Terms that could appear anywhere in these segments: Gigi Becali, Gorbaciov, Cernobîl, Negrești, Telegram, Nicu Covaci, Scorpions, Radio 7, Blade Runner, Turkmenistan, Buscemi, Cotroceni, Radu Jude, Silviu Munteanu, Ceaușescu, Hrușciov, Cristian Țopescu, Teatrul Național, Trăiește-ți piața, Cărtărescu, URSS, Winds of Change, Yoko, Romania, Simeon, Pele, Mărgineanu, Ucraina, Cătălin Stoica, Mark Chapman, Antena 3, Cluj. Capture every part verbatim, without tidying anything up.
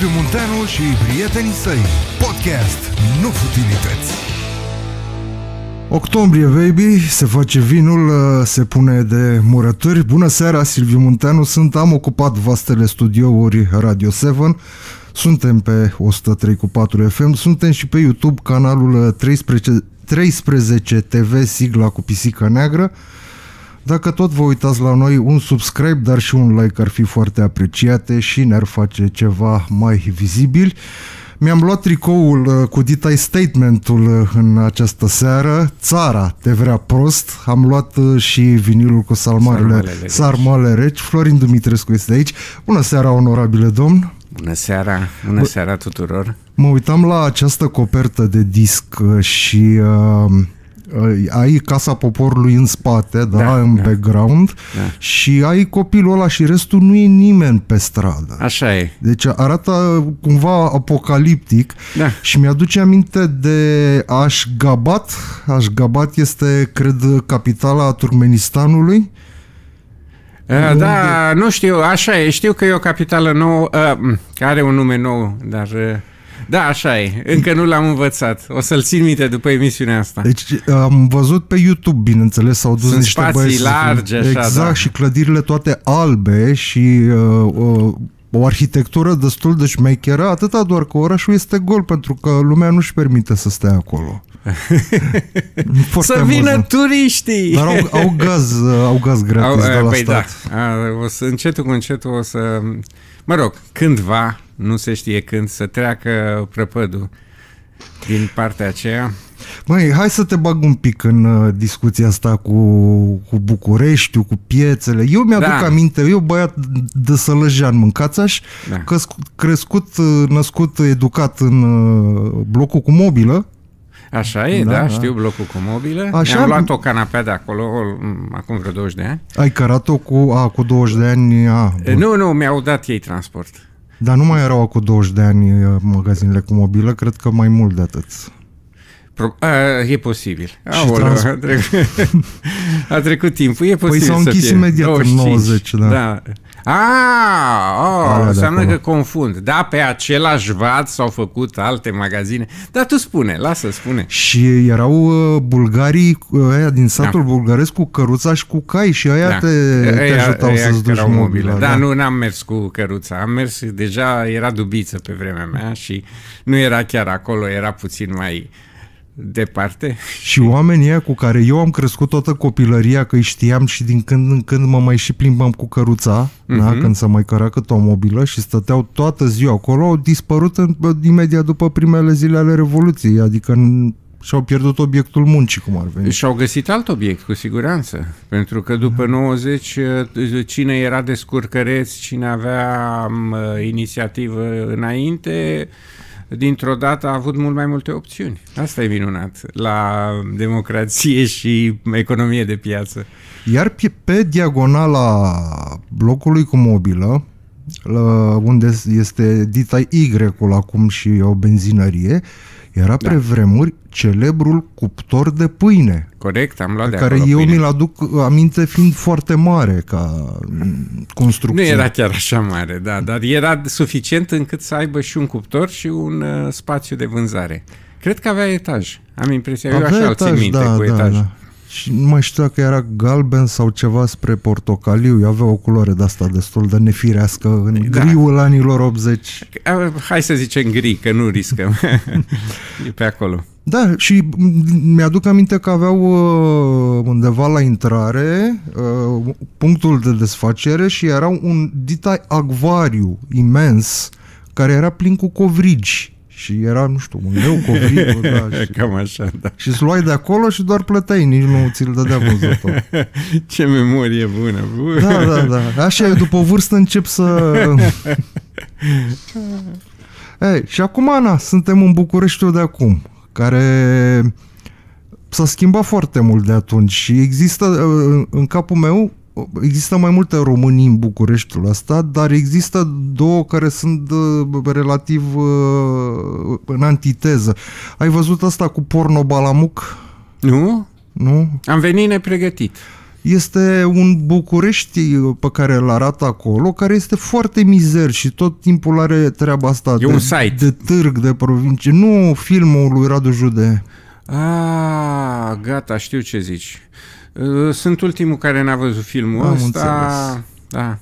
Silviu Munteanu și prietenii săi. Podcast Nu Futilități. Octombrie, baby, se face vinul, se pune de murături. Bună seara, Silviu Munteanu sunt, am ocupat vastele studiouri Radio șapte. Suntem pe o sută trei virgulă patru F M, suntem și pe YouTube, canalul treisprezece, treisprezece T V, sigla cu pisica neagră. Dacă tot vă uitați la noi, un subscribe, dar și un like ar fi foarte apreciate și ne-ar face ceva mai vizibil. Mi-am luat tricoul cu ditai statementul în această seară. Țara te vrea prost. Am luat și vinilul cu salmarele, sarmale reci. Florin Dumitrescu este aici. Bună seara, onorabile domn! Bună seara, bună seara tuturor! Mă uitam la această copertă de disc și... Uh, ai Casa Poporului în spate, da, da în da, background da. Și ai copilul ăla și restul nu e nimeni pe stradă. Așa e. Deci arată cumva apocaliptic, da. Și mi-aduce aminte de Ashgabat. Ashgabat este, cred, capitala Turkmenistanului. Da, unde... nu știu, așa e. Știu că e o capitală nouă, are un nume nou, dar... Da, așa e. Încă nu l-am învățat. O să-l țin minte după emisiunea asta. Deci am văzut pe YouTube, bineînțeles, s-au dus sunt niște spații largi, așa, exact, da. Și clădirile toate albe și uh, uh, o arhitectură destul de șmecheră, atâta doar că orașul este gol, pentru că lumea nu-și permite să stea acolo. Să vină amuzant. Turiștii! Dar au, au gaz, au gaz gratis au, de la păi stat. Da. A, o să, încetul cu încetul o să... Mă rog, cândva, nu se știe când, să treacă prăpădul din partea aceea. Măi, hai să te bag un pic în uh, discuția asta cu, cu Bucureștiul, cu piețele. Eu mi-aduc da. aminte, eu băiat de Sălăjean, mâncațaș, da. că crescut, născut, educat în uh, blocul cu mobilă. Așa e, da, da, știu blocul cu mobilă. Am luat o canapea de acolo acum vreo douăzeci de ani. Ai cărat-o cu, a, cu douăzeci de ani? A, nu, nu, mi-au dat ei transport. Dar nu mai erau acum douăzeci de ani magazinele cu mobilă, cred că mai mult de atât. Pro a, e posibil. Aoleu, a, trecut, a trecut timpul, e posibil. Păi s-au închis fie. Imediat douăzeci și cinci. În nouăzeci, da. Da. A, oh, înseamnă că confund. Da, pe același vad s-au făcut alte magazine. Dar tu spune, lasă, spune. Și erau bulgarii aia din satul da. bulgaresc cu căruța și cu cai și aia da. te, te aia, ajutau aia să-ți duci mobilă. Da, da, nu, n-am mers cu căruța. Am mers, deja era Dubiță pe vremea mea și nu era chiar acolo, era puțin mai... departe. Și oamenii cu care eu am crescut toată copilăria, că îi știam și din când în când mă mai și plimbam cu căruța, uh-huh. da, când se mai căra cât o mobilă și stăteau toată ziua acolo, au dispărut în, imediat după primele zile ale Revoluției, adică și-au pierdut obiectul muncii, cum ar veni. Și-au găsit alt obiect, cu siguranță, pentru că după da. nouăzeci, cine era descurcăreț, cine avea inițiativă înainte... dintr-o dată a avut mult mai multe opțiuni. Asta e minunat la democrație și economie de piață. Iar pe, pe diagonala blocului cu mobilă, unde este dita Y-ul acum și o benzinărie, era da. pe vremuri celebrul cuptor de pâine. Corect, am luat de care acolo eu mi-l aduc aminte fiind foarte mare ca construcție. Nu era chiar așa mare, da, dar era suficient încât să aibă și un cuptor și un uh, spațiu de vânzare. Cred că avea etaj. Am impresia, avea eu așa etaj, îl țin minte da, cu da, etaj. Da. Și nu mai știu că era galben sau ceva spre portocaliu. Avea o culoare de-asta destul de nefirească în da. griul anilor optzeci. Hai să zicem gri, că nu riscăm. E pe acolo. Da, și mi-aduc aminte că aveau undeva la intrare punctul de desfacere și era un ditai acvariu imens care era plin cu covrigi. Și era, nu știu, un leu covrigul, da, și, cam așa, da. Și îți luai de acolo și doar plăteai, nici nu ți-l dădea vânzător. Ce memorie bună, bună! Da, da, da. Așa, eu după vârstă încep să... Ei, și acum, Ana, suntem în Bucureștiul de acum, care s-a schimbat foarte mult de atunci și există, în capul meu, există mai multe românii în Bucureștiul ăsta, dar există două care sunt relativ în antiteză. Ai văzut asta cu Porno Balamuc? Nu. Nu? Am venit nepregătit. este un București pe care îl arată acolo, care este foarte mizer și tot timpul are treaba asta de, site. de târg, de provincie. Nu filmul lui Radu Jude. Ah, gata, știu ce zici. Sunt ultimul care n-a văzut filmul Am ăsta. Da.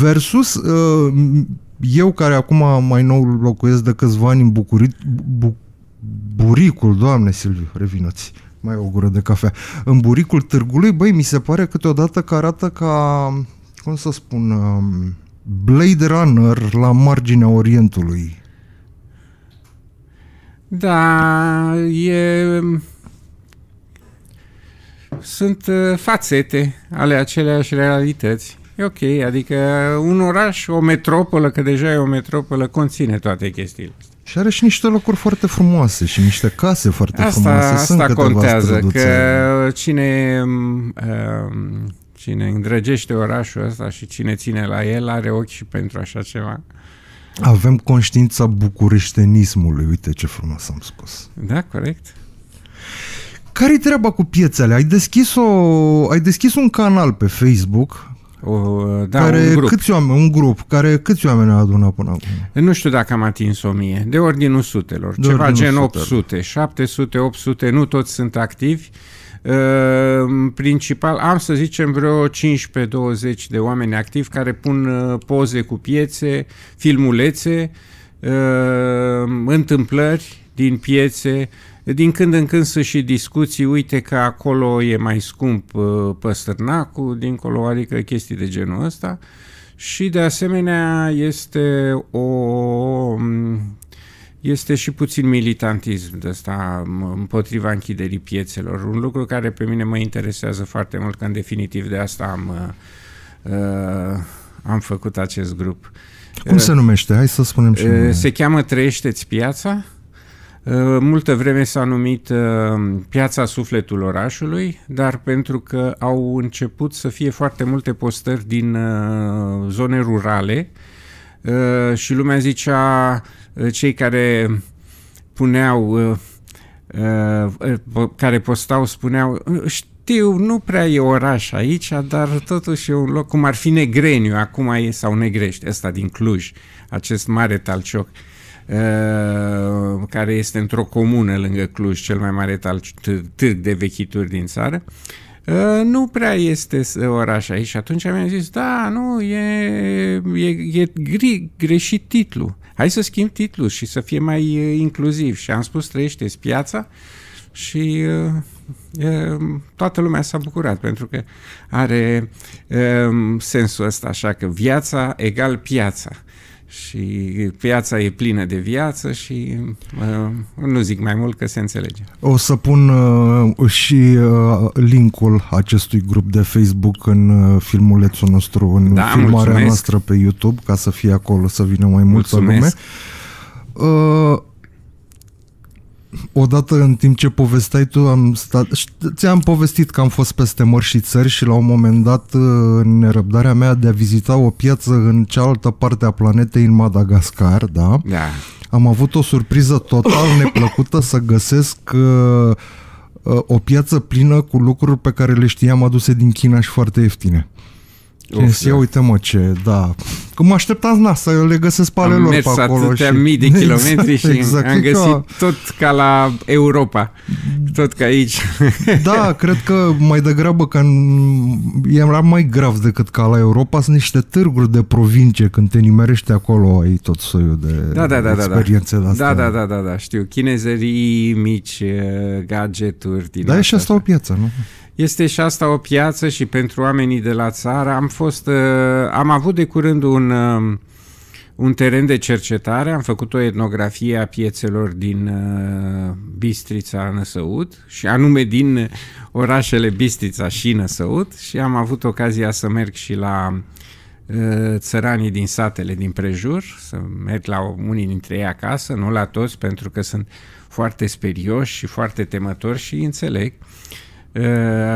Versus eu care acum mai nou locuiesc de câțiva ani în București, Bu Buricul, doamne Silviu, revină-ți. Mai o gură de cafea. În buricul târgului, băi, mi se pare câteodată că arată ca, cum să spun, um, Blade Runner la marginea Orientului. Da, e... sunt fațete ale aceleași realități. E ok, adică un oraș, o metropolă, că deja e o metropolă, conține toate chestiile. Și are și niște locuri foarte frumoase și niște case foarte asta, frumoase. Sunt asta contează, că cine, cine îndrăgește orașul ăsta și cine ține la el are ochi și pentru așa ceva. Avem conștiința bucureștenismului, uite ce frumos am spus. Da, corect. Care-i treaba cu piețele? Ai deschis, o, ai deschis un canal pe Facebook... O, da, care un grup. Câți oameni, un grup care câți oameni a adunat până acum? Nu știu dacă am atins o mie, de ordinul sutelor, de ceva gen opt sute, șapte sute, opt sute, nu toți sunt activi. În principal, am să zicem vreo cincisprezece douăzeci de oameni activi care pun poze cu piețe, filmulețe, întâmplări din piețe. Din când în când sunt și discuții, uite că acolo e mai scump păstârnacul, dincolo, adică chestii de genul ăsta. Și de asemenea este, o, este și puțin militantism de ăsta împotriva închiderii piețelor. Un lucru care pe mine mă interesează foarte mult, că în definitiv de asta am, am făcut acest grup. Cum se numește? Hai să spunem și noi. Se cheamă Trăiește-ți piața. Multă vreme s-a numit Piața Sufletul Orașului, dar pentru că au început să fie foarte multe postări din zone rurale și lumea zicea, cei care puneau, care postau, spuneau, știu, nu prea e oraș aici, dar totuși e un loc, cum ar fi Negreniu, acum e, sau Negrești, ăsta din Cluj, acest mare talcioc, care este într-o comună lângă Cluj, cel mai mare târg de vechituri din țară. Nu prea este oraș aici. Și atunci mi-am zis, da, nu, e, e, e gri, greșit titlul. Hai să schimb titlul și să fie mai inclusiv. Și am spus, trăiește-ți piața și... toată lumea s-a bucurat pentru că are sensul ăsta, așa că viața egal piața. Și piața e plină de viață și uh, nu zic mai mult, că se înțelege. O să pun uh, și uh, linkul acestui grup de Facebook în uh, filmulețul nostru, în da, filmarea mulțumesc. noastră pe YouTube, ca să fie acolo, să vină mai multă lume. Uh, odată, în timp ce povesteai tu, am stat, ți-am povestit că am fost peste mări și țări și la un moment dat, în nerăbdarea mea de a vizita o piață în cealaltă parte a planetei, în Madagascar, da? Da. Am avut o surpriză total neplăcută să găsesc uh, uh, o piață plină cu lucruri pe care le știam aduse din China și foarte ieftine. Uf, ia uite mă ce, da. Că mă așteptam na, să le găsesc pe ale lor pe acolo. Am mers atâtea și... mii de kilometri exact, și exact, am găsit ca... tot ca la Europa, tot ca aici. Da, cred că mai degrabă că era mai grav decât ca la Europa, sunt niște târguri de provincie, când te nimerești acolo, ai tot soiul de da, da, da, experiențe de astea. Da, da, da, da, știu, chinezării mici, gadgeturi din Da, e și asta o piață, nu? Este și asta o piață și pentru oamenii de la țară. Am fost, am avut de curând un, un teren de cercetare, am făcut o etnografie a piețelor din Bistrița Năsăud și anume din orașele Bistrița și Năsăud și am avut ocazia să merg și la țăranii din satele din prejur, să merg la unii dintre ei acasă, nu la toți, pentru că sunt foarte sperioși și foarte temători și înțeleg.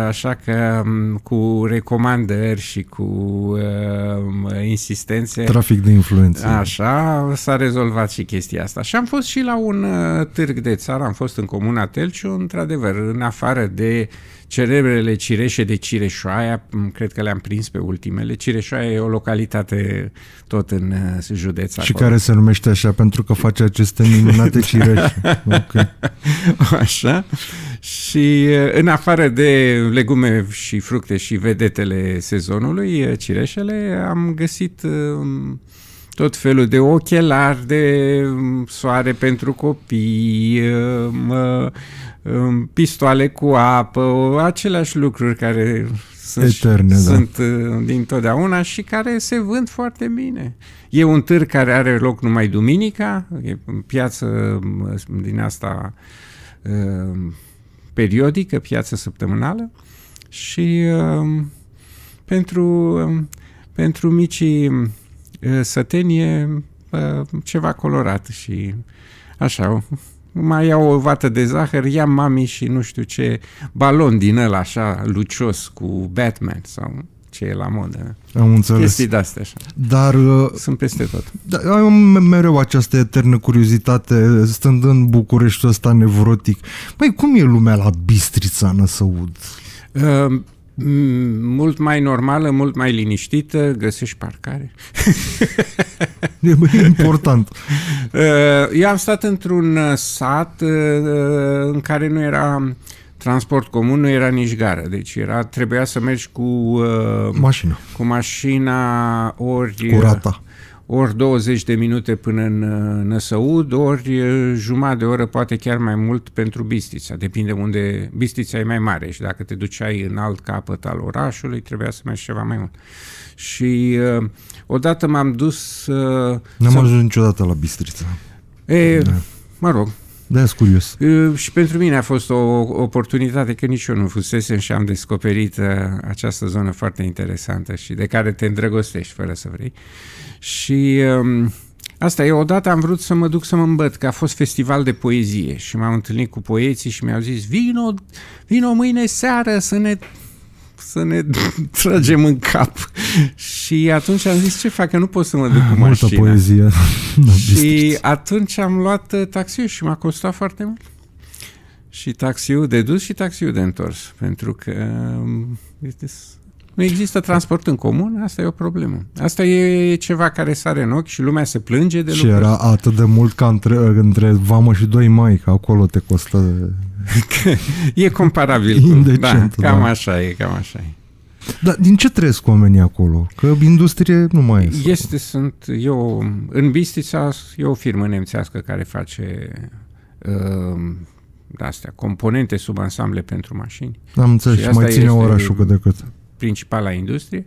Așa că cu recomandări și cu uh, insistențe, trafic de influență, așa s-a rezolvat și chestia asta. Și am fost și la un uh, târg de țară, am fost în comuna Telciu, într-adevăr, în afară de cerebrele cireșe de Cireșoaia, cred că le-am prins pe ultimele. Cireșoaia e o localitate tot în uh, județ. Și acolo, care se numește așa pentru că face aceste minunate cireșe. Okay. Așa. Și uh, în afară de legume și fructe și vedetele sezonului, cireșele, am găsit tot felul de ochelari de soare pentru copii, pistoale cu apă, aceleași lucruri care sunt, eterne, sunt da. dintotdeauna și care se vând foarte bine. E un târg care are loc numai duminica, e piață din asta periodică, piață săptămânală și uh, pentru, uh, pentru micii uh, săteni e uh, ceva colorat și așa. Mai iau o vată de zahăr, ia mami și nu știu ce balon din ăla așa lucios cu Batman sau ce e la modă. Am înțeles. Chestii de-astea așa. Dar, sunt peste tot. Dar am mereu această eternă curiozitate, stând în Bucureștiul ăsta nevrotic. Păi, cum e lumea la Bistrița Năsăud? Uh, mult mai normală, mult mai liniștită, găsești parcare. E important. Uh, eu am stat într-un sat uh, în care nu era transport comun, nu era nici gară, deci era, trebuia să mergi cu uh, mașina, cu mașina ori, Curata. ori douăzeci de minute până în Năsăud, ori jumătate de oră, poate chiar mai mult pentru Bistrița, depinde unde, Bistrița e mai mare și dacă te duceai în alt capăt al orașului, trebuia să mergi ceva mai mult. Și uh, odată m-am dus... Uh, N-am ajuns niciodată la Bistrița. E, da. Mă rog. Da, sunt curios. Și pentru mine a fost o oportunitate, că nici eu nu fusesem și am descoperit această zonă foarte interesantă și de care te îndrăgostești fără să vrei. Și asta e, odată am vrut să mă duc să mă îmbăt, că a fost festival de poezie și m-am întâlnit cu poeții și mi-au zis vino, vino mâine seară să ne... să ne tragem în cap. Și atunci am zis, ce fac, că nu pot să mă duc cu mașina. Multă poezie. Și atunci am luat taxiul și m-a costat foarte mult. Și taxiul de dus și taxiul de întors. Pentru că nu există transport în comun, asta e o problemă. Asta e ceva care sare în ochi și lumea se plânge de lucruri. Și era atât de mult ca între, între Vamă și doi mai, că acolo te costă... E comparabil. Indecent, da, cam da. Așa e, cam așa e. Dar din ce trăiesc oamenii acolo? Că industrie nu mai este. Este, sunt, eu, în Bistrița e o firmă nemțească care face uh, astea, componente sub ansamble pentru mașini. Am înțeles, și mai ține orașul cât de cât. Principala industrie.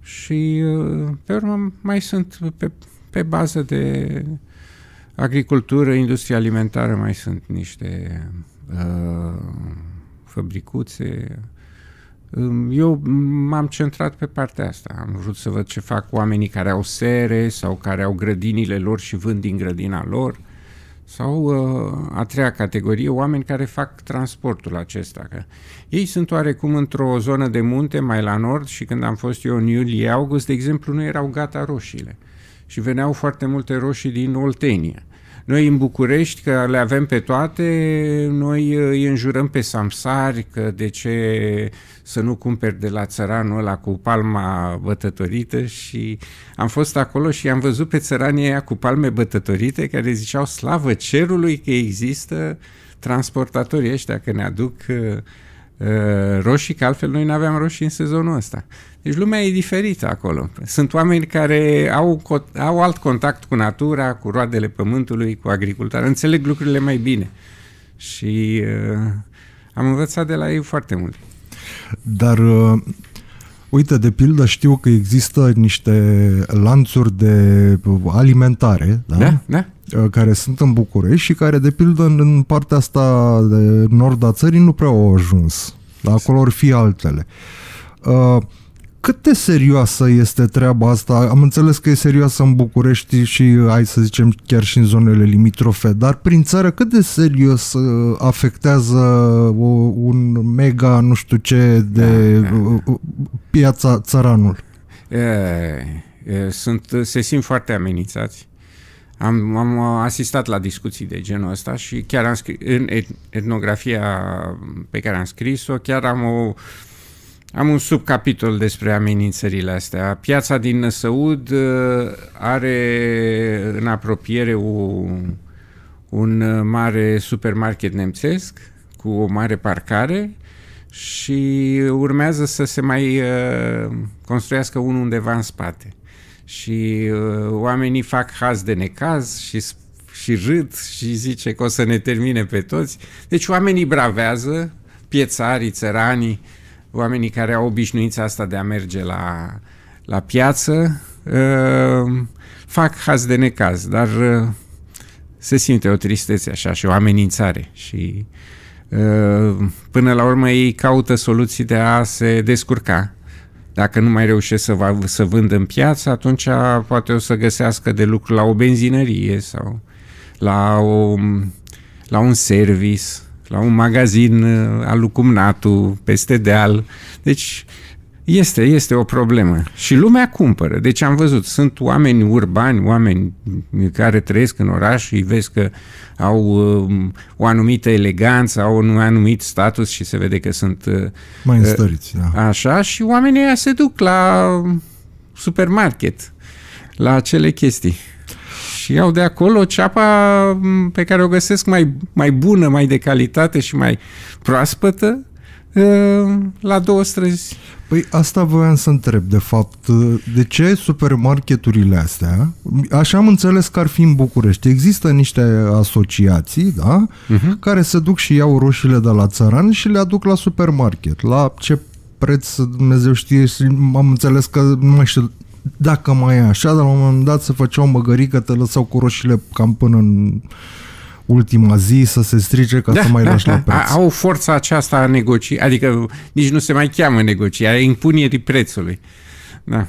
Și uh, pe urmă mai sunt pe, pe bază de agricultură, industrie alimentară, mai sunt niște uh, fabricuțe. Eu m-am centrat pe partea asta. Am vrut să văd ce fac oamenii care au sere sau care au grădinile lor și vând din grădina lor. Sau uh, a treia categorie, oameni care fac transportul acesta. Că ei sunt oarecum într-o zonă de munte mai la nord și când am fost eu în iulie-august, de exemplu, nu erau gata roșiile. Și veneau foarte multe roșii din Oltenia. Noi în București, că le avem pe toate, noi îi înjurăm pe samsari, că de ce să nu cumperi de la țăranul ăla cu palma bătătorită, și am fost acolo și am văzut pe țăranii aia cu palme bătătorite care ziceau slavă cerului că există transportatorii ăștia, că ne aduc roșii, că altfel noi n-aveam roșii în sezonul ăsta. Deci lumea e diferită acolo. Sunt oameni care au, au alt contact cu natura, cu roadele pământului, cu agricultura. Înțeleg lucrurile mai bine. Și uh, am învățat de la ei foarte mult. Dar, uh, uite, de pildă știu că există niște lanțuri de alimentare, da? Da, da. Care sunt în București și care, de pildă, în partea asta de nord a țării nu prea au ajuns. Dar acolo or fi altele. Uh, Cât de serioasă este treaba asta? Am înțeles că e serioasă în București și, hai să zicem, chiar și în zonele limitrofe, dar prin țară cât de serios afectează o, un mega, nu știu ce, de piața țăranul? Sunt, se simt foarte amenințați. Am, am asistat la discuții de genul ăsta și chiar am scris, în etnografia pe care am scris-o, chiar am o Am un subcapitol despre amenințările astea. Piața din Năsăud are în apropiere o, un mare supermarket nemțesc cu o mare parcare și urmează să se mai construiască unul undeva în spate. Și oamenii fac haz de necaz și, și râd și zice că o să ne termine pe toți. Deci oamenii bravează, piețarii, țăranii, oamenii care au obișnuința asta de a merge la, la piață, uh, fac haz de necaz, dar uh, se simte o tristețe așa și o amenințare. Și uh, până la urmă ei caută soluții de a se descurca. Dacă nu mai reușesc să, va, să vând în piață, atunci poate o să găsească de lucru la o benzinărie sau la, o, la un service, la un magazin alucumnatul, peste deal. Deci este, este o problemă. Și lumea cumpără. Deci am văzut, sunt oameni urbani, oameni care trăiesc în oraș și vezi că au um, o anumită eleganță, au un anumit status și se vede că sunt uh, mai înstăriți. Da. Așa, și oamenii aia se duc la supermarket, la acele chestii. Și iau de acolo ceapa pe care o găsesc mai, mai bună, mai de calitate și mai proaspătă la două străzi. Păi asta voiam să întreb, de fapt. De ce supermarketurile astea, așa am înțeles că ar fi în București, există niște asociații, da? Uh-huh. Care se duc și iau roșiile de la țăran și le aduc la supermarket. La ce preț, Dumnezeu știe, am înțeles că nu mai știu dacă mai e așa, dar la un moment dat se făcea o măgărică, te lăsau cu roșiile cam până în ultima zi să se strice ca da, să mai da, lași da, la preț. Au forța aceasta a negoci, adică nici nu se mai cheamă negocia, e impunerii prețului. Da.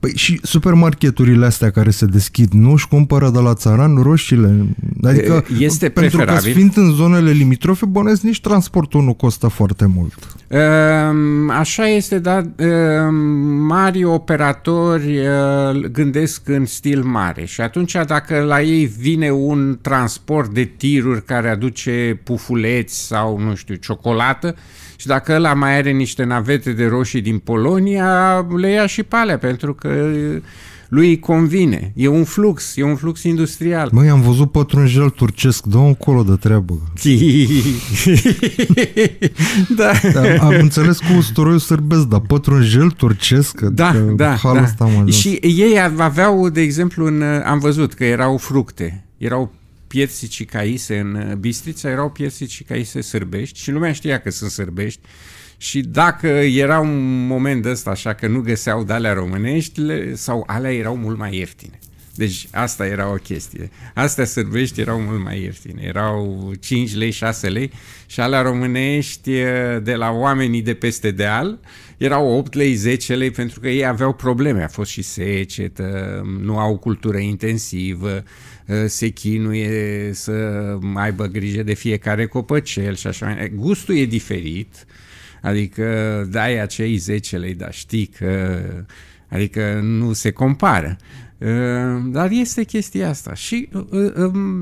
Păi și supermarketurile astea care se deschid nu își cumpără de la țăran roșiile? Adică este pentru preferabil. Că fiind în zonele limitrofe, bănuiesc, nici transportul nu costă foarte mult. Așa este, dar mari operatori gândesc în stil mare și atunci dacă la ei vine un transport de tiruri care aduce pufuleți sau, nu știu, ciocolată, și dacă ăla mai are niște navete de roșii din Polonia, le ia și pe alea, pentru că lui îi convine. E un flux, e un flux industrial. Măi, am văzut pătrunjel turcesc, dă-o încolo de treabă. Da. Am, am înțeles cu usturoiul sârbesc, dar pătrunjel turcesc? Da, da, da. Ăsta și ei aveau, de exemplu, în, am văzut că erau fructe, erau piersicii caise în Bistrița, erau piersicii caise sârbești și lumea știa că sunt sârbești și dacă era un moment de ăsta așa că nu găseau de alea românești sau alea erau mult mai ieftine. Deci asta era o chestie. Astea sârbești erau mult mai ieftine. Erau cinci lei, șase lei și alea românești de la oamenii de peste deal erau opt lei, zece lei pentru că ei aveau probleme. A fost și secetă, nu au cultură intensivă, se chinuie să aibă grijă de fiecare copăcel și așa. Gustul e diferit, adică dai acei zece lei, dar știi că adică nu se compară. Dar este chestia asta. Și,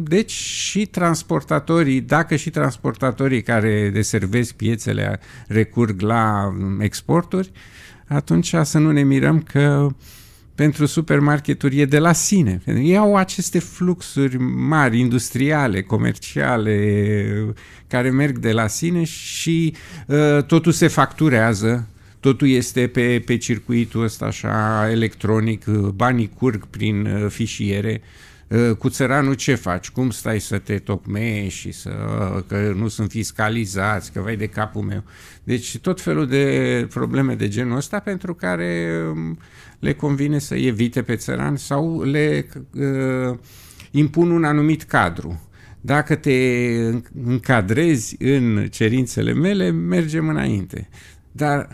deci și transportatorii, dacă și transportatorii care deservesc piețele recurg la exporturi, atunci să nu ne mirăm că pentru supermarketuri e de la sine. Ei au aceste fluxuri mari, industriale, comerciale, care merg de la sine și uh, totul se facturează, totul este pe, pe circuitul ăsta așa electronic, banii curg prin uh, fișiere. Uh, cu țăranul ce faci? Cum stai să te tocmești și să, uh, că nu sunt fiscalizați, că vai de capul meu. Deci tot felul de probleme de genul ăsta pentru care Uh, le convine să evite pe țăran sau le uh, impun un anumit cadru. Dacă te încadrezi în cerințele mele, mergem înainte. Dar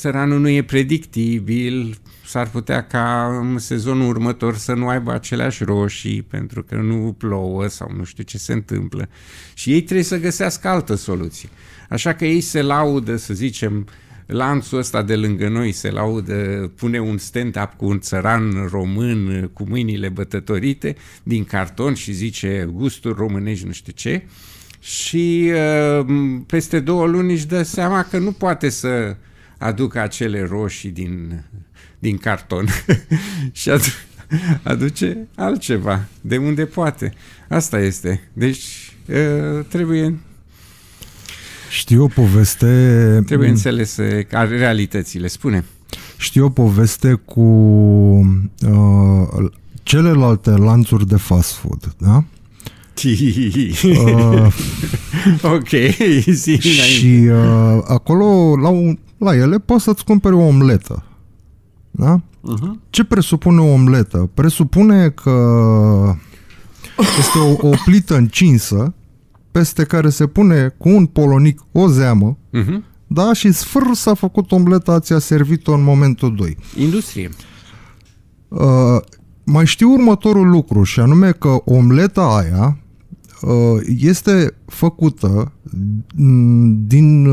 țăranul nu e predictibil, s-ar putea ca în sezonul următor să nu aibă aceleași roșii pentru că nu plouă sau nu știu ce se întâmplă. Și ei trebuie să găsească altă soluție. Așa că ei se laudă, să zicem, lanțul ăsta de lângă noi se laudă, pune un stand-up cu un țăran român cu mâinile bătătorite din carton și zice gusturi românești nu știu ce, și peste două luni își dă seama că nu poate să aducă acele roșii din, din carton și adu aduce altceva, de unde poate. Asta este. Deci trebuie... Știu o poveste... Trebuie înțelese realitățile. Spune. Știu o poveste cu uh, celelalte lanțuri de fast food, da? uh, ok. Și uh, acolo, la, un, la ele, poți să-ți cumperi o omletă. Da? Uh-huh. Ce presupune o omletă? Presupune că este o, o plită încinsă peste care se pune cu un polonic o zeamă, uh-huh. da? Și sfâr s-a făcut omleta, ți-a servit-o în momentul doi. Industrie. Uh, mai știu următorul lucru, și anume că omleta aia uh, este făcută din...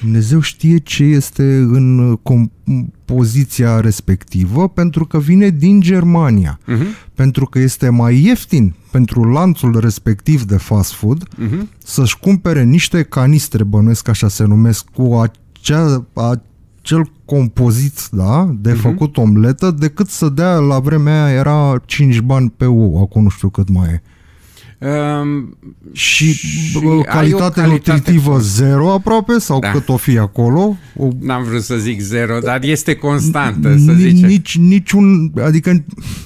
Dumnezeu știe ce este în compoziția respectivă, pentru că vine din Germania. Uh-huh. Pentru că este mai ieftin pentru lanțul respectiv de fast food uh-huh. să-și cumpere niște canistre, bănuiesc așa se numesc, cu acea, acel compozit, da, de uh-huh. făcut omletă, decât să dea, la vremea aia era cinci bani pe ou, acum nu știu cât mai e. Um, și, și calitate, calitate nutritivă zero aproape, sau da. Cât o fi acolo. O... N-am vrut să zic zero, dar este constantă, să zicem. Nici, nici un, adică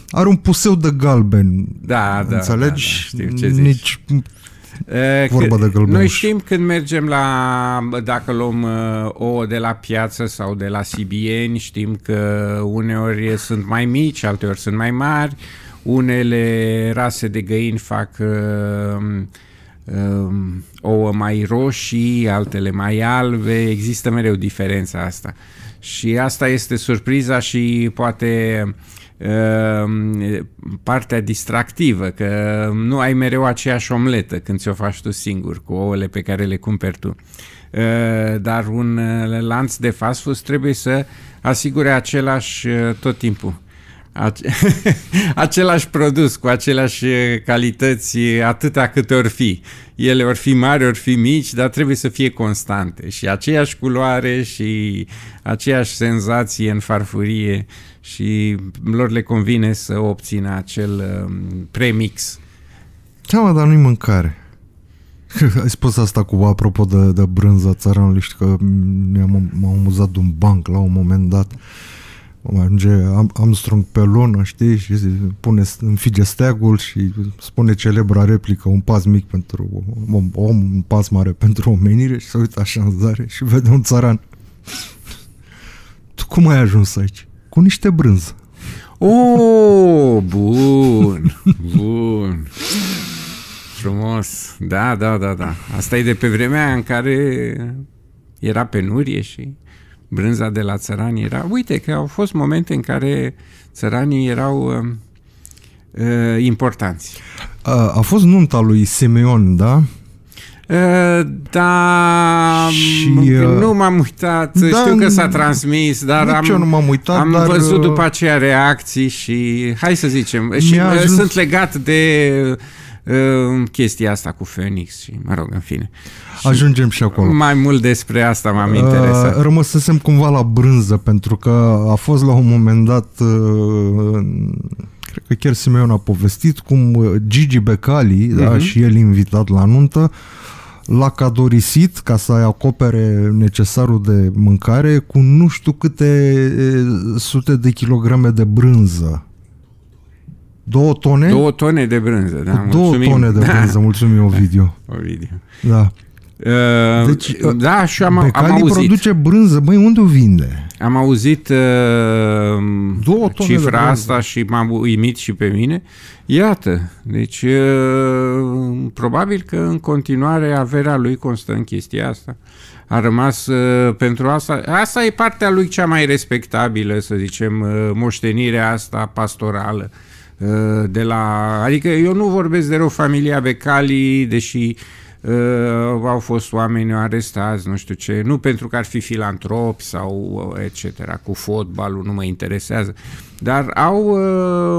are un puseu de galben. Da, da, înțelegi? Da, da, știu ce zici. Nici vorba de galben. Noi știm când mergem la, dacă luăm ouă de la piață sau de la sibieni, știm că uneori sunt mai mici, alteori sunt mai mari. Unele rase de găini fac uh, uh, ouă mai roșii, altele mai albe, există mereu diferența asta. Și asta este surpriza și poate uh, partea distractivă, că nu ai mereu aceeași omletă când ți-o faci tu singur, cu ouăle pe care le cumperi tu. Uh, dar un lanț de fast food trebuie să asigure același uh, tot timpul. Ace același produs cu aceleași calități atâta câte ori fi. Ele ori fi mari, ori fi mici, dar trebuie să fie constante și aceeași culoare și aceeași senzație în farfurie și lor le convine să obțină acel premix. Da, mă, dar nu-i mâncare. Ai spus asta cu, apropo de, de brânza țăranului, știu că m-am amuzat de un banc la un moment dat. Ajunge Armstrong pe lună, știi, și pune, înfige steagul și spune celebra replică, un pas mic pentru om, om un pas mare pentru omenire, și se uită așa în zare și vede un țăran. Tu cum ai ajuns aici? Cu niște brânză. Oh, bun, bun. Frumos. Da, da, da, da. Asta e de pe vremea în care era penurie și... Brânza de la țărani era... Uite că au fost momente în care țăranii erau uh, importanți. A, a fost nunta lui Simeon, da? Uh, da... Și, uh, nu m-am uitat. Da, știu că s-a transmis, dar am, eu nu m-am uitat, am dar, văzut după aceea reacții și... Hai să zicem. Și ajuns... sunt legat de... chestia asta cu Phoenix și, mă rog, în fine. Ajungem și acolo. Mai mult despre asta m-am interesat. Rămăsesem cumva la brânză, pentru că a fost la un moment dat, cred că chiar Simeon a povestit, cum Gigi Becali, uh-huh. da, și el invitat la nuntă, l-a cadorisit ca să acopere necesarul de mâncare cu nu știu câte sute de kilograme de brânză. Două tone? Două tone de brânză, da. Două mulțumim. tone de brânză, da. mulțumim, Ovidiu. Ovidiu. Da. Uh, deci, da, și am, Becali am auzit. produce brânză, băi, unde o vinde? Am auzit uh, cifra asta și m-am uimit și pe mine. Iată, deci uh, probabil că în continuare averea lui constă în chestia asta. A rămas uh, pentru asta. Asta e partea lui cea mai respectabilă, să zicem, uh, moștenirea asta pastorală. Uh, de la, adică eu nu vorbesc de rău familia Becali, deși Uh, au fost oameni arestați, nu știu ce, nu pentru că ar fi filantropi sau et cetera, cu fotbalul nu mă interesează, dar au,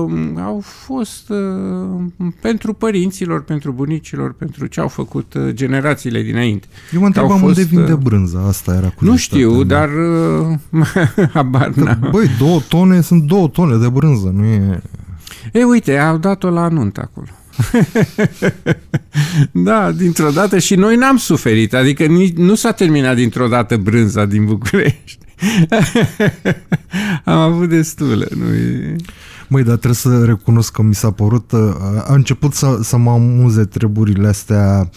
uh, au fost uh, pentru părinților, pentru bunicilor, pentru ce au făcut uh, generațiile dinainte. Eu mă întrebam unde vinde brânza, asta era cu. Nu știu, dar uh, habar n-am. Băi, două tone sunt două tone de brânză, nu e... Ei, uite, au dat-o la anunt acolo. Da, dintr-o dată și noi n-am suferit, adică nu s-a terminat dintr-o dată brânza din București. Am avut destulă. Măi, dar trebuie să recunosc că mi s-a părut, a început să, să mă amuze treburile astea.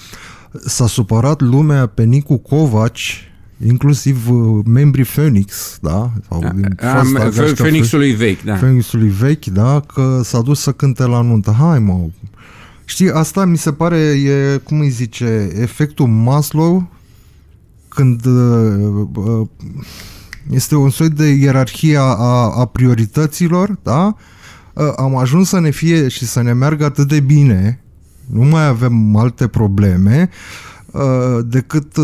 S-a supărat lumea pe Nicu Covaci, inclusiv membrii Phoenix, da? Sau din fosta Phoenixului vechi, da. Phoenixului vechi, da, că s-a dus să cânte la nuntă. Hai, mă! Știi, asta mi se pare, e, cum îi zice, efectul Maslow, când este un soi de ierarhie a, a priorităților, da? Am ajuns să ne fie și să ne meargă atât de bine, nu mai avem alte probleme, decât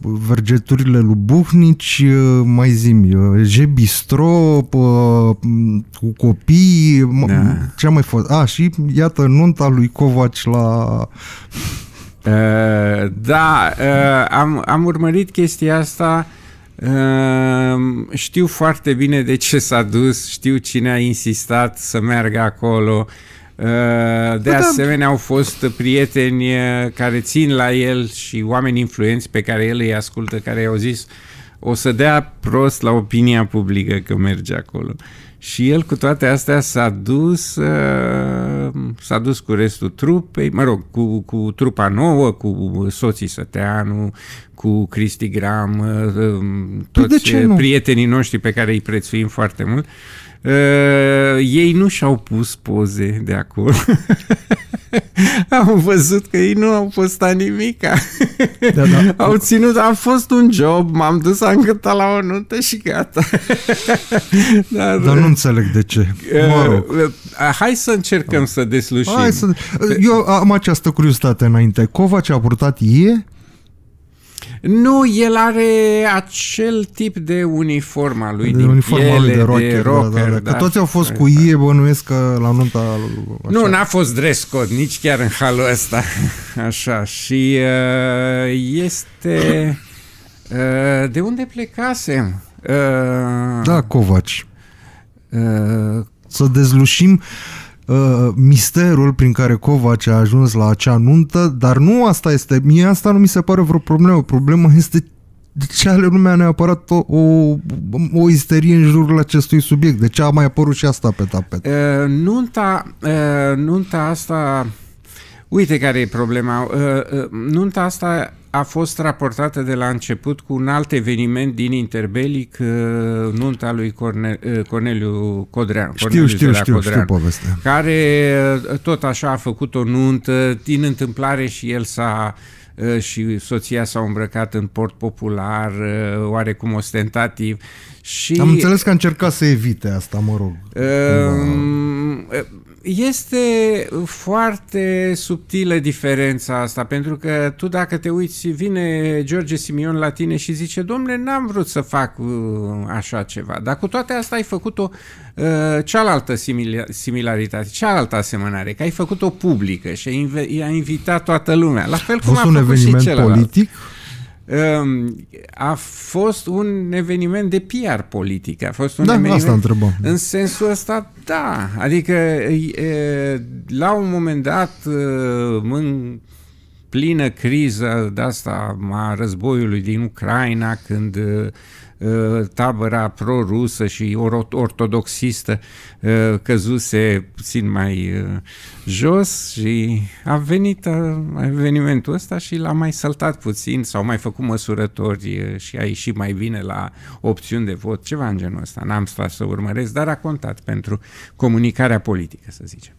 vergeturile lui Buhnici, mai zi-mi, Jebistro, cu copii, da. Ce-a mai fost? A, și iată nunta lui Covaci la... Uh, da, uh, am, am urmărit chestia asta, uh, știu foarte bine de ce s-a dus, știu cine a insistat să meargă acolo. De asemenea au fost prieteni care țin la el și oameni influenți pe care el îi ascultă, care i-au zis o să dea prost la opinia publică că merge acolo. Și el cu toate astea s-a dus, s-a dus cu restul trupei, mă rog, cu, cu trupa nouă, cu soții Săteanu, cu Cristi Gram, toți prietenii noștri pe care îi prețuim foarte mult. Uh, ei nu și-au pus poze de acolo. Au văzut că ei nu au postat nimica. Da, da. Au ținut, a fost un job, m-am dus, am cântat la o nuntă și gata. Dar, Dar nu înțeleg de ce. Mă rog. uh, Hai să încercăm da. să deslușim. Hai să... Eu am această curiozitate înainte. Covaci a purtat ie? Nu, el are acel tip de uniforma lui, de din uniforma piele, lui de rocker. De rocker da, da, da. Că toți au fost cu ie, bănuiesc că la nunta... Așa. Nu, n-a fost dress code, nici chiar în halul ăsta. Așa, și este... De unde plecasem? Da, Covaci. Să dezlușim... misterul prin care Covaci a ajuns la acea nuntă, dar nu asta este, mie asta nu mi se pare vreo problemă, problema este de ce ale lumea a neapărat o, o, o isterie în jurul acestui subiect, de ce a mai apărut și asta pe tapet. Uh, nunta, uh, nunta asta, uite care e problema, uh, uh, nunta asta a fost raportată de la început cu un alt eveniment din interbelic, nunta lui Cornel, Corneliu Codreanu. Știu, știu, știu, Codreanu, știu povestea. Care tot așa a făcut o nuntă, din întâmplare și el s-a, și soția s-au îmbrăcat în port popular, oarecum ostentativ. Și am înțeles că a încercat să evite asta, mă rog. Uh, Este foarte subtilă diferența asta, pentru că tu dacă te uiți, vine George Simeon la tine și zice, domnule, n-am vrut să fac așa ceva, dar cu toate astea ai făcut-o cealaltă similaritate, cealaltă asemănare, că ai făcut-o publică și i-a invitat toată lumea, la fel cum a făcut și celălalt. A fost un eveniment politic? A fost un eveniment de P R politic, a fost un da, eveniment asta întrebăm. În sensul ăsta, da, adică e, la un moment dat în plină criză de asta a războiului din Ucraina, când tabăra pro-rusă și ortodoxistă căzuse puțin mai jos și a venit evenimentul ăsta și l-a mai săltat puțin, s-au mai făcut măsurători și a ieșit mai bine la opțiuni de vot, ceva în genul ăsta. N-am stat să urmăresc, dar a contat pentru comunicarea politică, să zicem.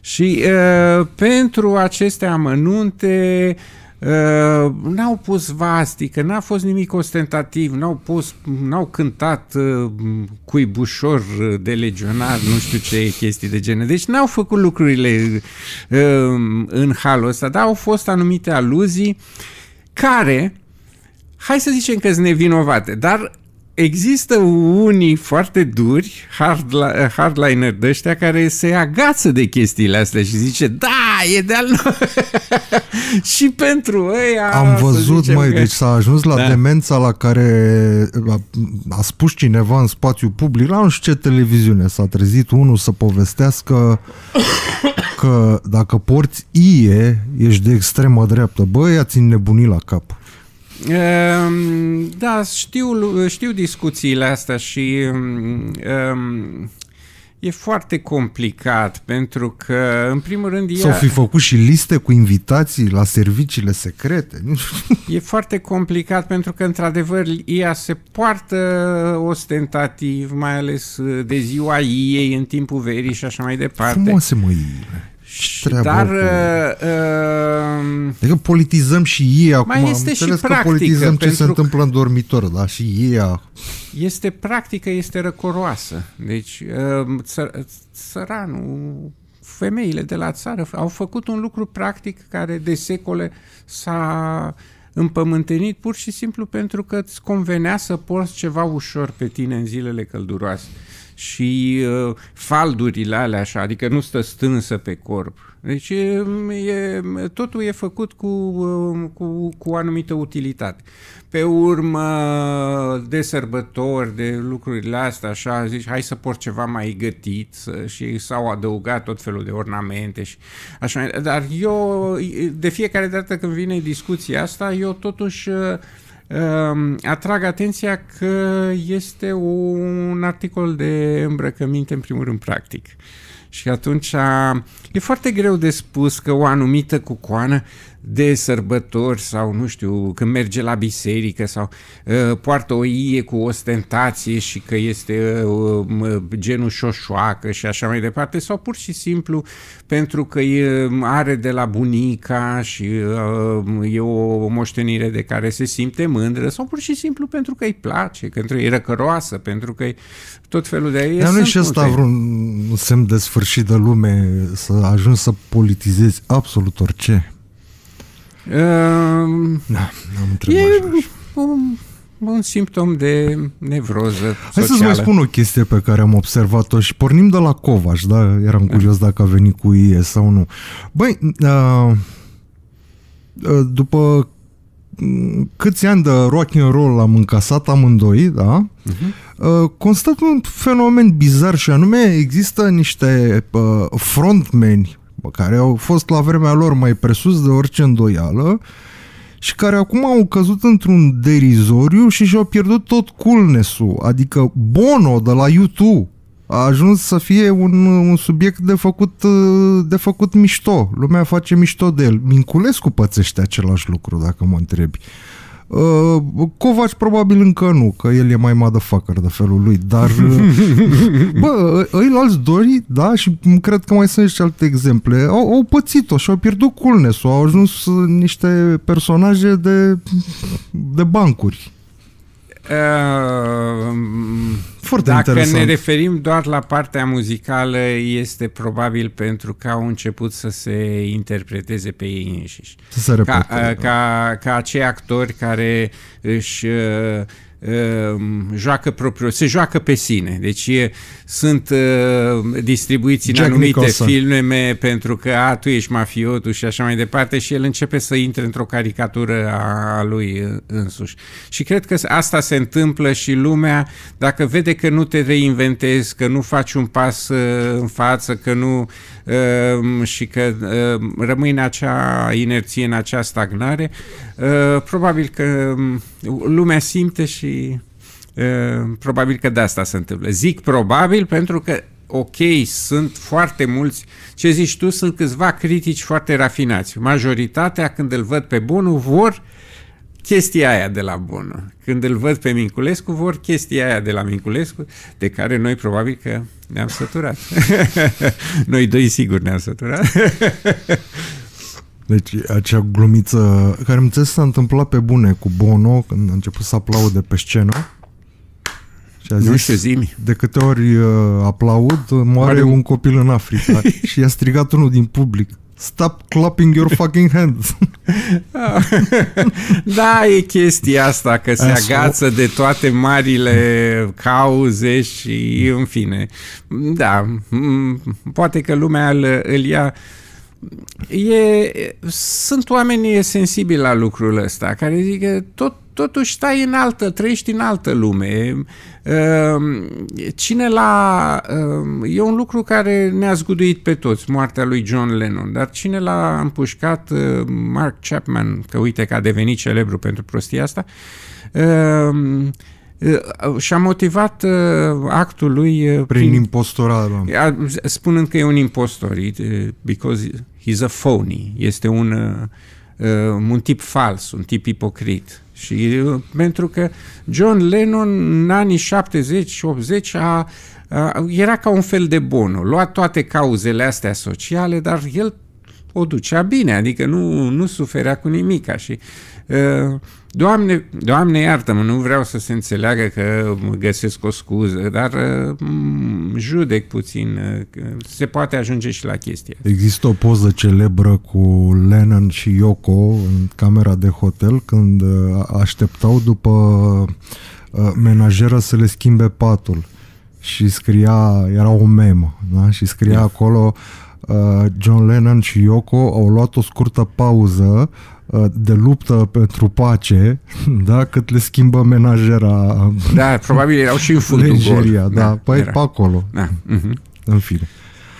Și uh, pentru aceste amănunte uh, n-au pus vastică, n-a fost nimic ostentativ, n-au pus, n-au cântat uh, cuibușor de legionar, nu știu ce chestii de genul. Deci n-au făcut lucrurile uh, în halul ăsta, dar au fost anumite aluzii care, hai să zicem că sunt nevinovate, dar există unii foarte duri, hardliner de ăștia, care se agață de chestiile astea și zice, da, e de-al nostru. Și pentru ăia... Am văzut, măi, că... deci s-a ajuns la da. demența la care a spus cineva în spațiu public, la nu știu ce televiziune, s-a trezit unul să povestească că dacă porți I E, ești de extremă dreaptă. Bă, ea ți-n nebunii la cap. Da, știu, știu discuțiile astea și um, e foarte complicat pentru că, în primul rând... Ea... S-au fi făcut și liste cu invitații la serviciile secrete. E foarte complicat pentru că, într-adevăr, ea se poartă ostentativ, mai ales de ziua ei, în timpul verii și așa mai departe. Frumoase, mă, ei. Dar uh, adică politizăm și ei acum. Mai este și practică, că politizăm ce se întâmplă în dormitor, dar și ei. Este practică, este răcoroasă. Deci uh, ță, țăranul, femeile de la țară au făcut un lucru practic care de secole s-a împământenit pur și simplu pentru că îți convenea să porți ceva ușor pe tine în zilele călduroase. Și uh, faldurile alea așa, adică nu stă stânsă pe corp. Deci e, e, totul e făcut cu, cu, cu o anumită utilitate. Pe urmă, de sărbători, de lucrurile astea, așa, zici, hai să porți ceva mai gătit și s-au adăugat tot felul de ornamente și așa. Dar eu, de fiecare dată când vine discuția asta, eu totuși... atrag atenția că este un articol de îmbrăcăminte, în primul rând, practic. Și atunci e foarte greu de spus că o anumită cucoană de sărbători sau, nu știu, când merge la biserică sau uh, poartă o ie cu ostentație și că este uh, genul șoșoacă și așa mai departe, sau pur și simplu pentru că e, are de la bunica și uh, e o moștenire de care se simte mândră, sau pur și simplu pentru că îi place, pentru că e răcăroasă, pentru că e tot felul de aia. Dar nu e și ăsta vreun semn de sfârșit de lume, să ajungi să politizezi absolut orice? Uh, da, am e un, un simptom de nevroză socială. Hai să-ți mai spun o chestie pe care am observat-o și pornim de la Covaci, da? Eram curios dacă a venit cu I E sau nu. Băi, uh, după câți ani de rock and roll am încasat amândoi, da? Uh-huh. uh, constat un fenomen bizar și anume există niște uh, frontmeni care au fost la vremea lor mai presus de orice îndoială și care acum au căzut într-un derizoriu și și-au pierdut tot coolness-ul. Adică Bono de la U doi a ajuns să fie un, un subiect de făcut, de făcut mișto. Lumea face mișto de el. Minculescu pățește același lucru, dacă mă întrebi. Uh, Covaci probabil încă nu, că el e mai motherfucker de felul lui, dar uh, bă, îi alți doi, da, și cred că mai sunt și alte exemple, au, au pățit-o și au pierdut coolness-ul, au ajuns niște personaje de, de bancuri. Uh, Foarte dacă interesant. Ne referim doar la partea muzicală, este probabil pentru că au început să se interpreteze pe ei înșiși. Să se repete, ca, da. ca, ca acei actori care își uh, joacă propriu, se joacă pe sine. Deci e, sunt uh, distribuiți în Jack anumite Nicholson. filme pentru că a, tu ești mafiotul și așa mai departe și el începe să intre într-o caricatură a lui însuși. Și cred că asta se întâmplă și lumea, dacă vede că nu te reinventezi, că nu faci un pas uh, în față, că nu uh, și că uh, rămâi în acea inerție, în acea stagnare, uh, probabil că uh, lumea simte și probabil că de asta se întâmplă. Zic probabil pentru că, ok, sunt foarte mulți, ce zici tu, sunt câțiva critici foarte rafinați. Majoritatea, când îl văd pe Bono, vor chestia aia de la Bono. Când îl văd pe Minculescu, vor chestia aia de la Minculescu, de care noi probabil că ne-am săturat. Noi doi sigur ne-am săturat. Deci acea glumiță care îmi înțeles s-a întâmplat pe bune cu Bono, când a început să aplaude pe scenă. Și a zis, nu știu, zi-mi. De câte ori aplaud, moare Are... un copil în Africa. Și i-a strigat unul din public: stop clapping your fucking hands. Da, e chestia asta, că se agață de toate marile cauze și, în fine, da, poate că lumea îl, îl ia. E, sunt oamenii sensibili la lucrul ăsta, care zic că tot, totuși stai în altă, trăiești în altă lume. Cine l-a... E un lucru care ne-a zguduit pe toți, moartea lui John Lennon, dar cine l-a împușcat, Mark Chapman, că uite că a devenit celebru pentru prostia asta, și-a motivat actul lui prin, prin impostorare, spunând că e un impostor, because he's a phony, este un, un tip fals, un tip ipocrit. Și pentru că John Lennon în anii șaptezeci optzeci a, a, era ca un fel de Bono, lua toate cauzele astea sociale, dar el o ducea bine, adică nu, nu suferea cu nimica și uh, Doamne, Doamne iartă-mă, nu vreau să se înțeleagă că găsesc o scuză, dar uh, judec puțin, uh, se poate ajunge și la chestia. Există o poză celebră cu Lennon și Yoko în camera de hotel când așteptau după uh, menajeră să le schimbe patul și scria, era o memă, da? Și scria yeah. acolo: John Lennon și Yoko au luat o scurtă pauză de luptă pentru pace, da, cât le schimbă menajera. Da, probabil erau și în fundul gol. Da, da, păi era pe acolo. Da. Uh-huh. În fine.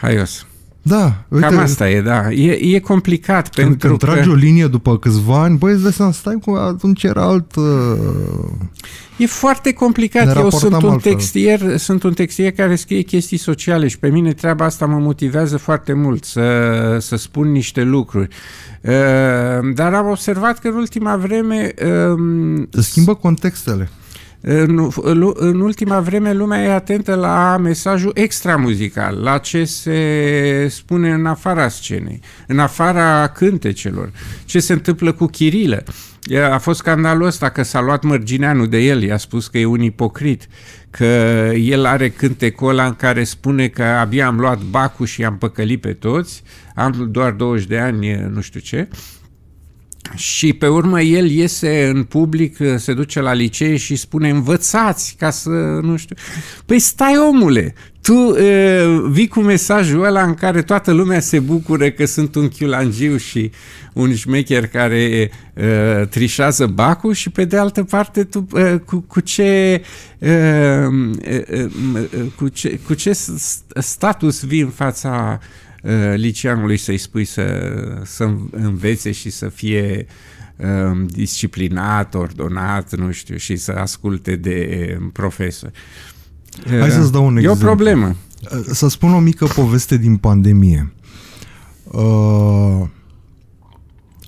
Haios. Da, uite, cam asta e, da. E, e complicat când, pentru când că... Când tragi o linie după câțiva ani, băi, îți dai seama, stai, cu, atunci era alt... Uh... E foarte complicat. Eu sunt un, textier, sunt un textier care scrie chestii sociale și pe mine treaba asta mă motivează foarte mult să, să spun niște lucruri. Uh, dar am observat că în ultima vreme... Uh, schimbă contextele. În, în ultima vreme lumea e atentă la mesajul extramuzical, la ce se spune în afara scenei, în afara cântecelor, ce se întâmplă cu Chirilă. A fost scandalul ăsta că s-a luat Mărgineanu de el, i-a spus că e un ipocrit, că el are cântecul ăla în care spune că abia am luat bacul și i-am păcălit pe toți, am doar douăzeci de ani, nu știu ce. Și pe urmă el iese în public, se duce la licee și spune: învățați ca să, nu știu... Păi stai, omule, tu uh, vii cu mesajul ăla în care toată lumea se bucură că sunt un chiulangiu și un șmecher care uh, trișează bacul și pe de altă parte tu uh, cu, cu, ce, uh, uh, uh, cu ce cu ce status vii în fața liceanului să-i spui să, să învețe și să fie um, disciplinat, ordonat, nu știu, și să asculte de profesor. Hai să-ți dau un exemplu. E o problemă. Să spun o mică poveste din pandemie. Uh,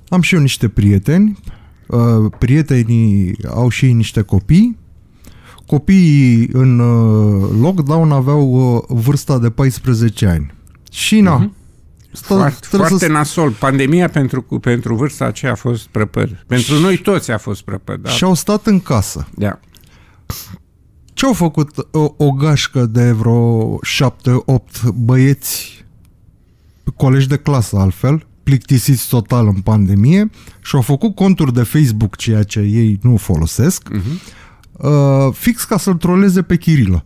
am și eu niște prieteni. Uh, prietenii au și ei niște copii. Copiii în uh, lockdown aveau uh, vârsta de paisprezece ani. Și na. Uh-huh. Stă, foarte foarte să... nasol. Pandemia pentru, pentru vârsta aceea a fost prăpăd. Pentru și... noi toți a fost prăpăd. Da? Și au stat în casă. Da. Ce-au făcut o, o gașcă de vreo șapte opt băieți, colegi de clasă altfel, plictisiți total în pandemie, și-au făcut conturi de Facebook, ceea ce ei nu folosesc, uh-huh. uh, fix ca să-l troleze pe Chirilă.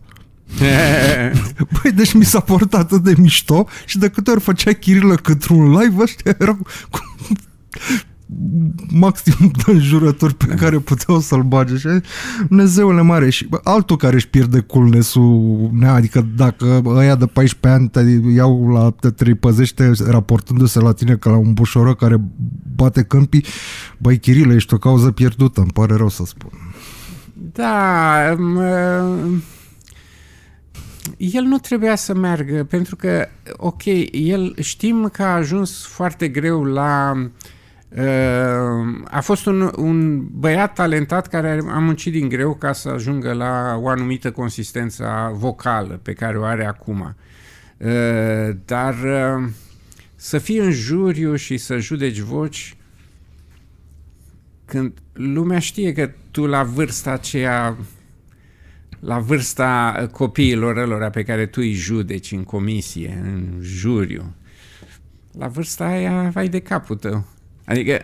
Băi, deci mi s-a părut atât de mișto. Și de câte ori făcea Chirilă către un live, ăștia erau cu maximum de înjurături pe care puteau să-l bage. Și Dumnezeule mare. Și bă, altul care își pierde coolness-ul, adică dacă ăia de paisprezece ani te iau la te trepăzește raportându-se la tine ca la un bușoră care bate câmpii, băi Chirilă, ești o cauză pierdută, îmi pare rău să spun. Da, el nu trebuia să meargă, pentru că, ok, el știm că a ajuns foarte greu la... A fost un, un băiat talentat care a muncit din greu ca să ajungă la o anumită consistență vocală pe care o are acum. Dar să fii în juriu și să judeci voci când lumea știe că tu la vârsta aceea, la vârsta copiilor ălora pe care tu îi judeci în comisie, în juriu, la vârsta aia vai de capul tău. Adică,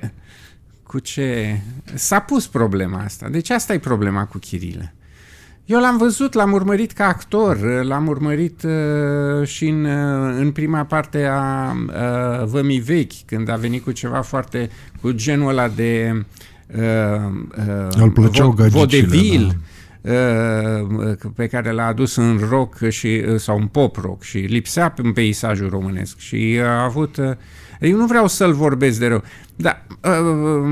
cu ce... S-a pus problema asta. Deci asta e problema cu Chirilă. Eu l-am văzut, l-am urmărit ca actor, l-am urmărit uh, și în, uh, în prima parte a uh, Vămii Vechi, când a venit cu ceva foarte... cu genul ăla de... Uh, uh, vodevil, da. uh, pe care l-a adus în rock și, sau în pop rock și lipsea în peisajul românesc. Și a avut... Uh, Eu nu vreau să-l vorbesc de rău, dar uh,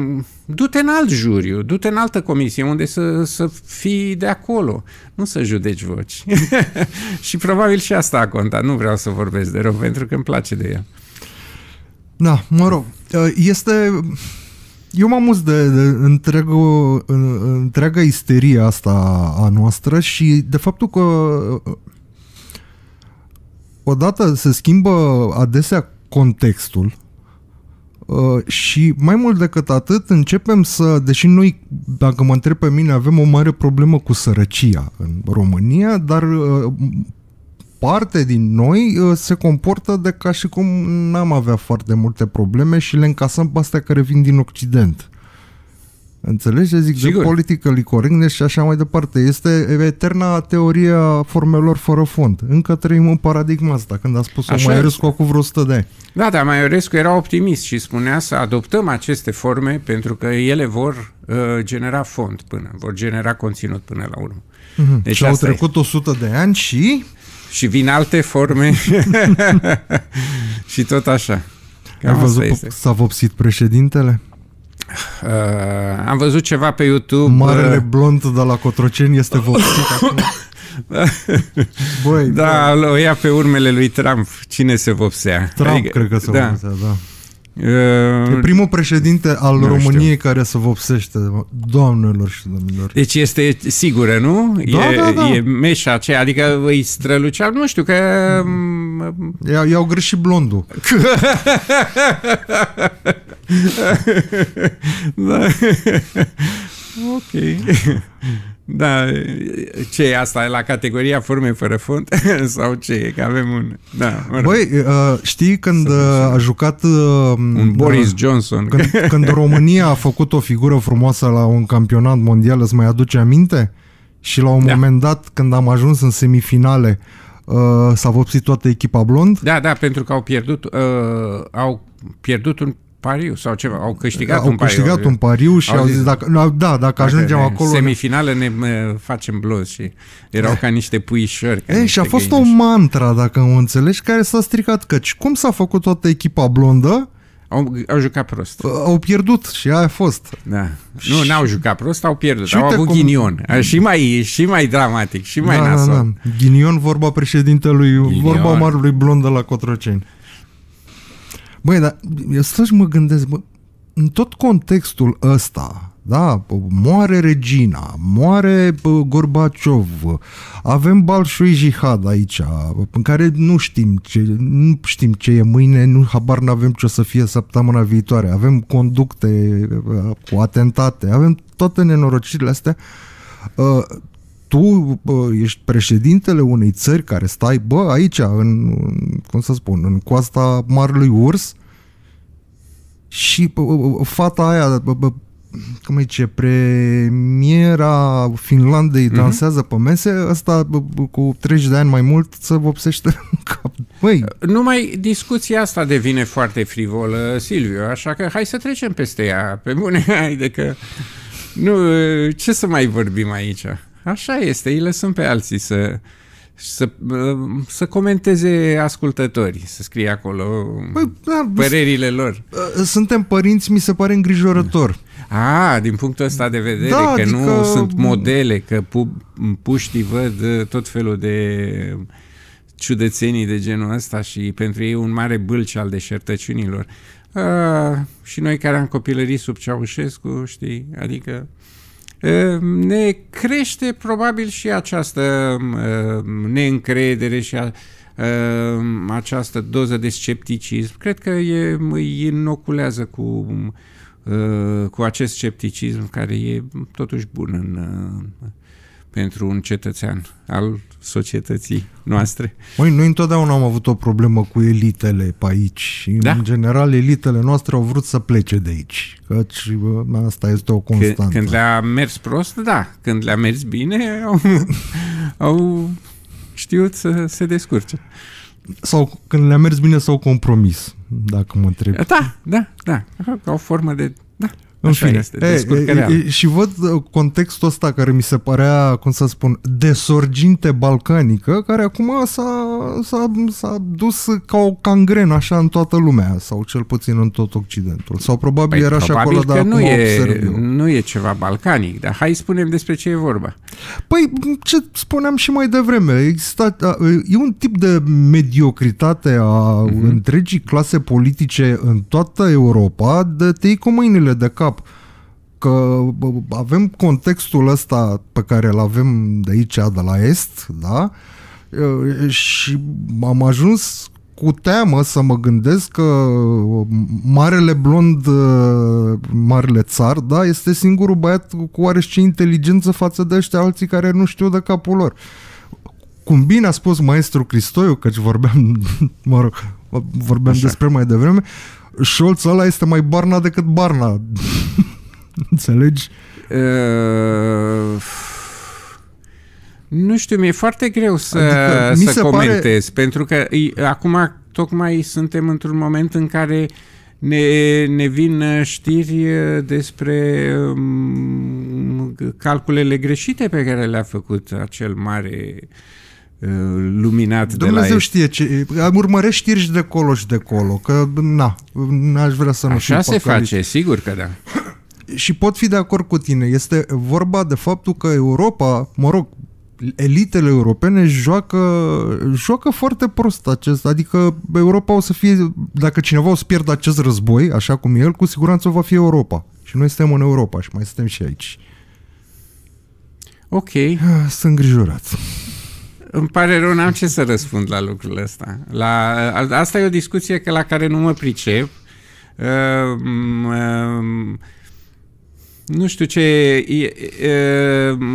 du-te în alt juriu, du-te în altă comisie unde să, să fii de acolo, nu să judeci voci. Și probabil și asta a contat, nu vreau să vorbesc de rău, pentru că îmi place de el. Da, mă rog, este... Eu m-am amuzat de, de întregul, întreaga isterie asta a noastră și de faptul că odată se schimbă adesea contextul uh, și mai mult decât atât începem să, deși noi, dacă mă întreb pe mine, avem o mare problemă cu sărăcia în România, dar uh, parte din noi uh, se comportă de ca și cum n-am avea foarte multe probleme și le încasăm pe astea care vin din Occident. Înțelegi? Zic, de politically correctness și așa mai departe. Este eterna teoria formelor fără fond. Încă trăim în paradigma asta, când a spus-o Maiorescu acum vreo o sută de ani. Da, dar Maiorescu era optimist și spunea să adoptăm aceste forme pentru că ele vor uh, genera fond până, vor genera conținut până la urmă. Mm-hmm. Deci și au trecut e. o sută de ani și... Și vin alte forme și tot așa. Cam ai văzut, s-a vopsit președintele? Uh, am văzut ceva pe YouTube. Marele blond de la Cotroceni este vopsit acum. Băi, da, bă. O ia pe urmele lui Trump. Cine se vopsea? Trump, adică, cred că se da. vopsea, da. Uh, e primul președinte al României știu. care se vopsește, doamnelor și domnilor. Deci este sigură, nu? Da, e, da, da. E meșa aceea, adică îi strălucea, nu știu, că... I-au greșit blondul. Da. Ok. Da, ce e asta? La categoria forme fără fond? Sau ce e? Că avem un... Da, mă rog. Băi, știi când a jucat... Un Boris uh, Johnson. Când, când România a făcut o figură frumoasă la un campionat mondial, îți mai aduce aminte? Și la un da. moment dat, când am ajuns în semifinale, uh, s-a vopsit toată echipa blond? Da, da, pentru că au pierdut, uh, au pierdut un pariu sau ceva, au câștigat, au un, câștigat pariu. un pariu și au, au zis, zis dacă, da, dacă ajungem acolo... Semifinală ne facem blues și erau ca niște puișori. Ca e, niște și a fost găiniși. o mantra, dacă mă înțelegi, care s-a stricat, căci cum s-a făcut toată echipa blondă? Au, au jucat prost. Au pierdut și aia a fost. Da. Și... Nu, n-au jucat prost, au pierdut. Și au avut cum... ghinion. Și mai, și mai dramatic, și mai da, nasol. Da, da. Ghinion, vorba președintelui, ghinion. vorba marului blond de la Cotroceni. Băi, dar eu să-și mă gândesc, bă, în tot contextul ăsta, da, moare Regina, moare Gorbaciov, avem Balșui Jihad aici, în care nu știm ce, nu știm ce e mâine, nu habar n-avem ce o să fie săptămâna viitoare, avem conducte cu atentate, avem toate nenorocirile astea. Tu ești președintele unei țări care stai, bă, aici, în, cum să spun, în coasta Marelui Urs și bă, bă, fata aia, bă, bă, cum zice, premiera Finlandei dansează pe mese, ăsta bă, bă, cu treizeci de ani mai mult se vopsește în cap. Băi. Numai discuția asta devine foarte frivolă, Silviu, așa că hai să trecem peste ea, pe bune, hai de că... Nu, ce să mai vorbim aici? Așa este, îi lăsăm pe alții să, să, să comenteze ascultătorii, să scrie acolo păi, da, părerile lor. Suntem părinți, mi se pare îngrijorător. A, din punctul ăsta de vedere, da, că adică... nu sunt modele, că pu puștii văd tot felul de ciudățenii de genul ăsta și pentru ei un mare bâlci al deșertăciunilor. A, și noi care am copilărit sub Ceaușescu, știi, adică ne crește probabil și această neîncredere și a, această doză de scepticism. Cred că e, îi inoculează cu, cu acest scepticism care e totuși bun în, pentru un cetățean al societății noastre. Măi, noi întotdeauna am avut o problemă cu elitele pe aici. Da? În general, elitele noastre au vrut să plece de aici. Căci asta este o constantă. Când le-a mers prost, da. Când le-a mers bine, au, au știut să se descurce. Sau când le-a mers bine, s-au compromis, dacă mă întreb. Da, da, da. O formă de... Da. În fine, e, e, e, și văd contextul ăsta care mi se părea, cum să spun, de sorginte balcanică, care acum s-a dus ca o cangrenă așa în toată lumea, sau cel puțin în tot Occidentul. Sau probabil păi, era probabil și acolo, dar nu e, nu e ceva balcanic, dar hai spunem despre ce e vorba. Păi, ce spuneam și mai devreme, exista, e un tip de mediocritate a mm-hmm. întregii clase politice în toată Europa, de te iei cu mâinile de cap. Că avem contextul ăsta pe care îl avem de aici, de la Est, da? Și am ajuns cu teamă să mă gândesc că marele blond, marele țar, da, este singurul băiat cu oarește inteligență față de ăștia alții care nu știu de capul lor. Cum bine a spus maestru Cristoiu, căci vorbeam, mă rog, vorbeam Așa. despre mai devreme, Scholz ăla este mai Barna decât Barna. Înțelegi? Uh, nu știu, mi-e foarte greu să, adică, să comentez, pare... pentru că acum tocmai suntem într-un moment în care ne, ne vin știri despre um, calculele greșite pe care le-a făcut acel mare... luminat Dumnezeu de la ei. Știe ce... Urmărești știri și de colo și de colo, că na, n-aș vrea să nu știu. Așa se face, sigur că da. Și pot fi de acord cu tine. Este vorba de faptul că Europa, mă rog, elitele europene joacă, joacă foarte prost acest, adică Europa o să fie, dacă cineva o să pierdă acest război, așa cum e el, cu siguranță va fi Europa. Și noi suntem în Europa și mai suntem și aici. Ok. Sunt îngrijorați. Îmi pare rău, n-am ce să răspund la lucrul ăsta. La, asta e o discuție că la care nu mă pricep. Uh, uh, nu știu ce... Uh,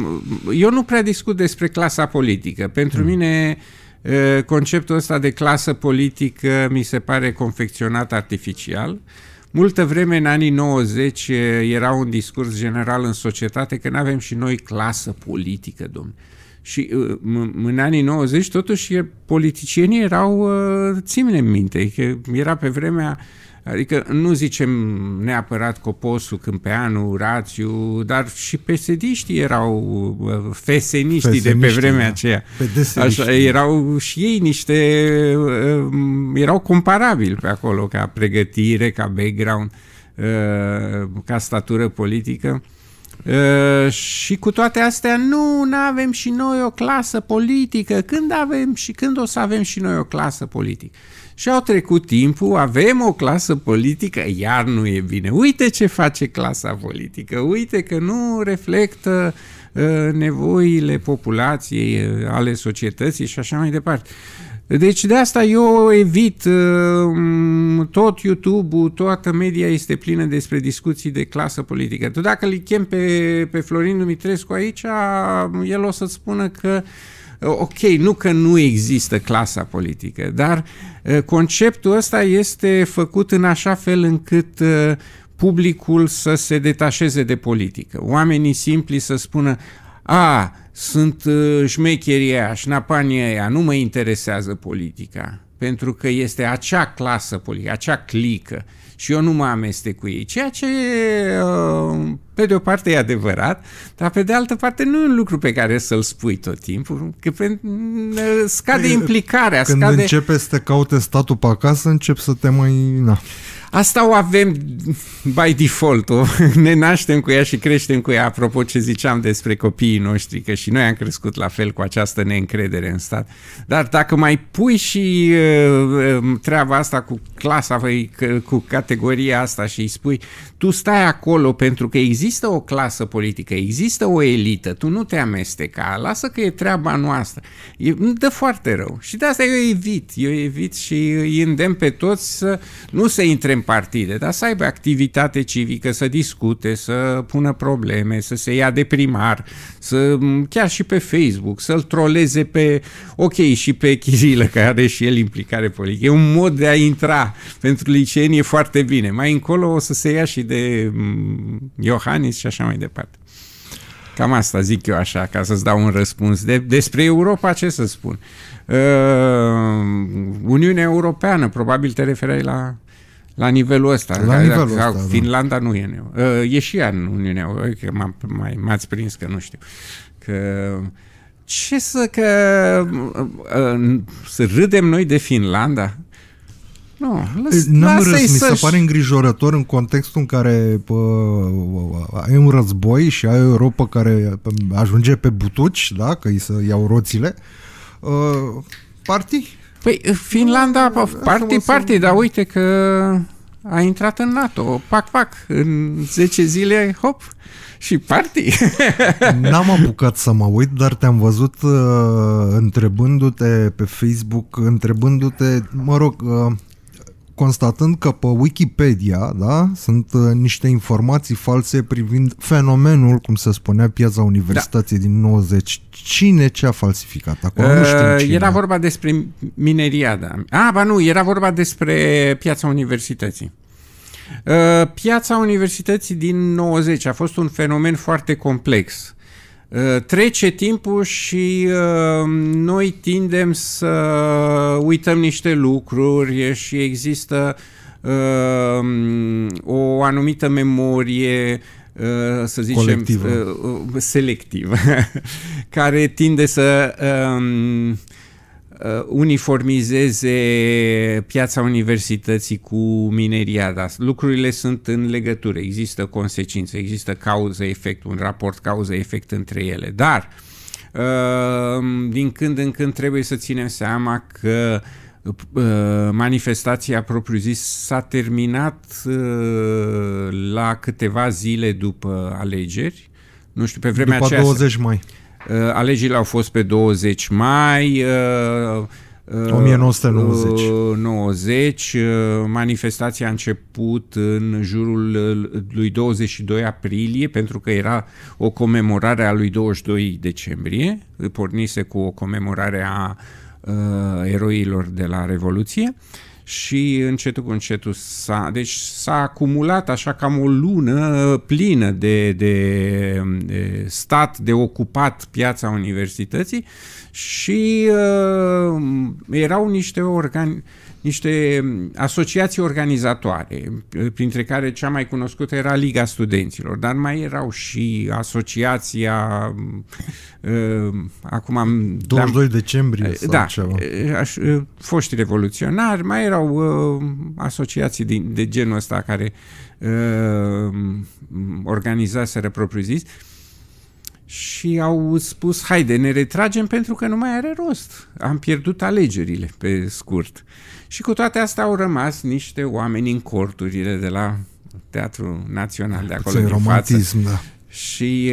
eu nu prea discut despre clasa politică. Pentru hmm. mine uh, conceptul ăsta de clasă politică mi se pare confecționat artificial. Multă vreme, în anii nouăzeci, era un discurs general în societate că n-avem și noi clasă politică, domnule. Și în anii nouăzeci, totuși, politicienii erau, ține minte, că era pe vremea, adică nu zicem neapărat Coposul, Câmpeanu, Rațiu, dar și pesediștii erau feseniștii, feseniștii de pe vremea da. aceea. Așa, erau și ei niște, erau comparabili pe acolo, ca pregătire, ca background, ca statură politică. Uh, și cu toate astea nu n-avem și noi o clasă politică. Când avem și când o să avem și noi o clasă politică? Și au trecut timpul, avem o clasă politică, iar nu e bine. Uite ce face clasa politică, uite că nu reflectă uh, nevoile populației, uh, ale societății și așa mai departe. Deci de asta eu evit, tot YouTube-ul, toată media este plină despre discuții de clasă politică. Tu dacă îl chem pe, pe Florin Dumitrescu aici, el o să-ți spună că, ok, nu că nu există clasa politică, dar conceptul ăsta este făcut în așa fel încât publicul să se detașeze de politică. Oamenii simpli să spună, a, sunt șmecherii aia, șnapanii aia, nu mă interesează politica, pentru că este acea clasă politică, acea clică și eu nu mă amestec cu ei. Ceea ce, pe de o parte, e adevărat, dar pe de altă parte nu e un lucru pe care să-l spui tot timpul, că scade implicarea. Când scade... începe să te caute statul pe acasă, începi să te mai... Na. Asta o avem by default, -o. Ne naștem cu ea și creștem cu ea. Apropo ce ziceam despre copiii noștri, că și noi am crescut la fel cu această neîncredere în stat. Dar dacă mai pui și uh, treaba asta cu clasa, cu categoria asta și îi spui, tu stai acolo pentru că există o clasă politică, există o elită, tu nu te amesteca, lasă că e treaba noastră. E, îmi dă foarte rău. Și de asta eu evit, eu evit și îi îndemn pe toți să nu se intre în partide, dar să aibă activitate civică, să discute, să pună probleme, să se ia de primar, să, chiar și pe Facebook, să-l troleze pe, ok, și pe Chirilă, care are și el implicare politică. E un mod de a intra. Pentru liceeni e foarte bine. Mai încolo o să se ia și de Iohannis și așa mai departe. Cam asta zic eu așa, ca să-ți dau un răspuns. De, despre Europa, ce să spun? Uh, Uniunea Europeană, probabil te referai la... La nivelul ăsta. La nivelul ăsta, da. Finlanda nu e. E și ea în Uniunea Europeană. M-ați prins că nu știu. Că... Ce să că... Să râdem noi de Finlanda? Nu. N-am râs. Mi se pare îngrijorător în contextul în care e un război și ai o Europa care ajunge pe butuci, da? Că îi să iau roțile. Partii. Păi, Finlanda, parte, parte, dar uite că a intrat în NATO, pac, pac, în zece zile, hop, și partii. N-am apucat să mă uit, dar te-am văzut uh, întrebându-te pe Facebook, întrebându-te, mă rog, uh, constatând că pe Wikipedia, da, sunt uh, niște informații false privind fenomenul, cum se spunea, Piața Universității, da, din nouăzeci. Cine ce a falsificat? Acolo uh, nu știm cine. Era vorba despre mineriada. Ah, ba nu, era vorba despre Piața Universității. Uh, Piața Universității din nouăzeci a fost un fenomen foarte complex. Uh, trece timpul și uh, noi tindem să uităm niște lucruri și există uh, o anumită memorie, uh, să zicem, colectivă. Uh, selectivă, care tinde să uh, uniformizeze Piața Universității cu mineriada. Lucrurile sunt în legătură, există consecințe, există cauză-efect, un raport cauză-efect între ele, dar din când în când trebuie să ținem seama că manifestația propriu-zis s-a terminat la câteva zile după alegeri, nu știu, pe vremea aceea... După douăzeci mai. Alegerile au fost pe douăzeci mai, o mie nouă sute nouăzeci, manifestația a început în jurul lui douăzeci și doi aprilie, pentru că era o comemorare a lui douăzeci și doi decembrie, pornise cu o comemorare a eroilor de la Revoluție. Și încetul cu încetul s-a... Deci s-a acumulat așa cam o lună plină de, de, de stat, de ocupat Piața Universității și uh, erau niște, organi, niște asociații organizatoare, printre care cea mai cunoscută era Liga Studenților, dar mai erau și asociația... Uh, acum am, douăzeci și doi decembrie sau da, ceva. Uh, foști revoluționari, mai erau Erau uh, asociații din, de genul ăsta care uh, organizaseră propriu-zis și au spus, haide, ne retragem pentru că nu mai are rost. Am pierdut alegerile, pe scurt. Și cu toate astea au rămas niște oameni în corturile de la Teatrul Național, de acolo din romantism, față. Da. Și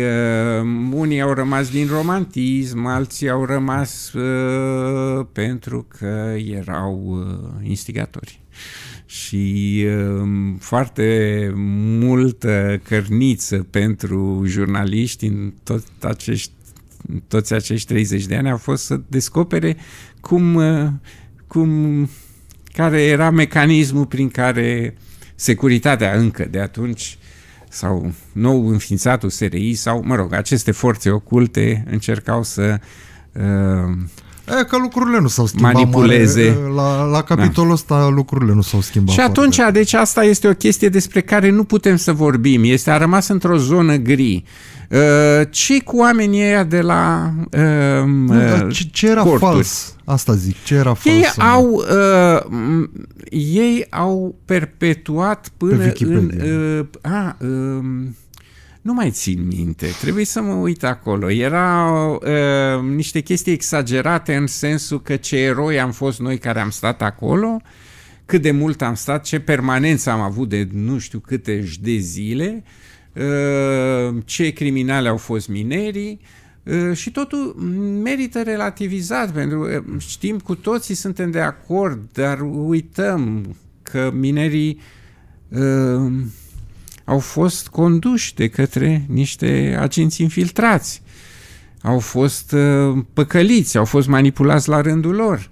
uh, unii au rămas din romantism, alții au rămas uh, pentru că erau uh, instigatori. Și uh, foarte multă cărniță pentru jurnaliști în tot acești, toți acești treizeci de ani a fost să descopere cum, uh, cum, care era mecanismul prin care securitatea încă de atunci sau nou înființatul S R I, sau, mă rog, aceste forțe oculte încercau să... Uh, E, că lucrurile nu s-au schimbat. Manipuleze. Mare, la, la capitolul ăsta da. lucrurile nu s-au schimbat. Și atunci, foarte. deci asta este o chestie despre care nu putem să vorbim. Este, a rămas într-o zonă gri. Ce cu oamenii ăia de la uh, nu, ce, ce era corturi. fals? Asta zic, ce era fals? Ei au, uh, ei au perpetuat până Pe în... Uh, a, uh, nu mai țin minte, trebuie să mă uit acolo. Erau uh, niște chestii exagerate în sensul că ce eroi am fost noi care am stat acolo, cât de mult am stat, ce permanență am avut de nu știu câte de zile, uh, ce criminali au fost minerii uh, și totul merită relativizat, pentru că știm cu toții, suntem de acord, dar uităm că minerii... Uh, au fost conduși de către niște agenți infiltrați, au fost uh, păcăliți, au fost manipulați la rândul lor.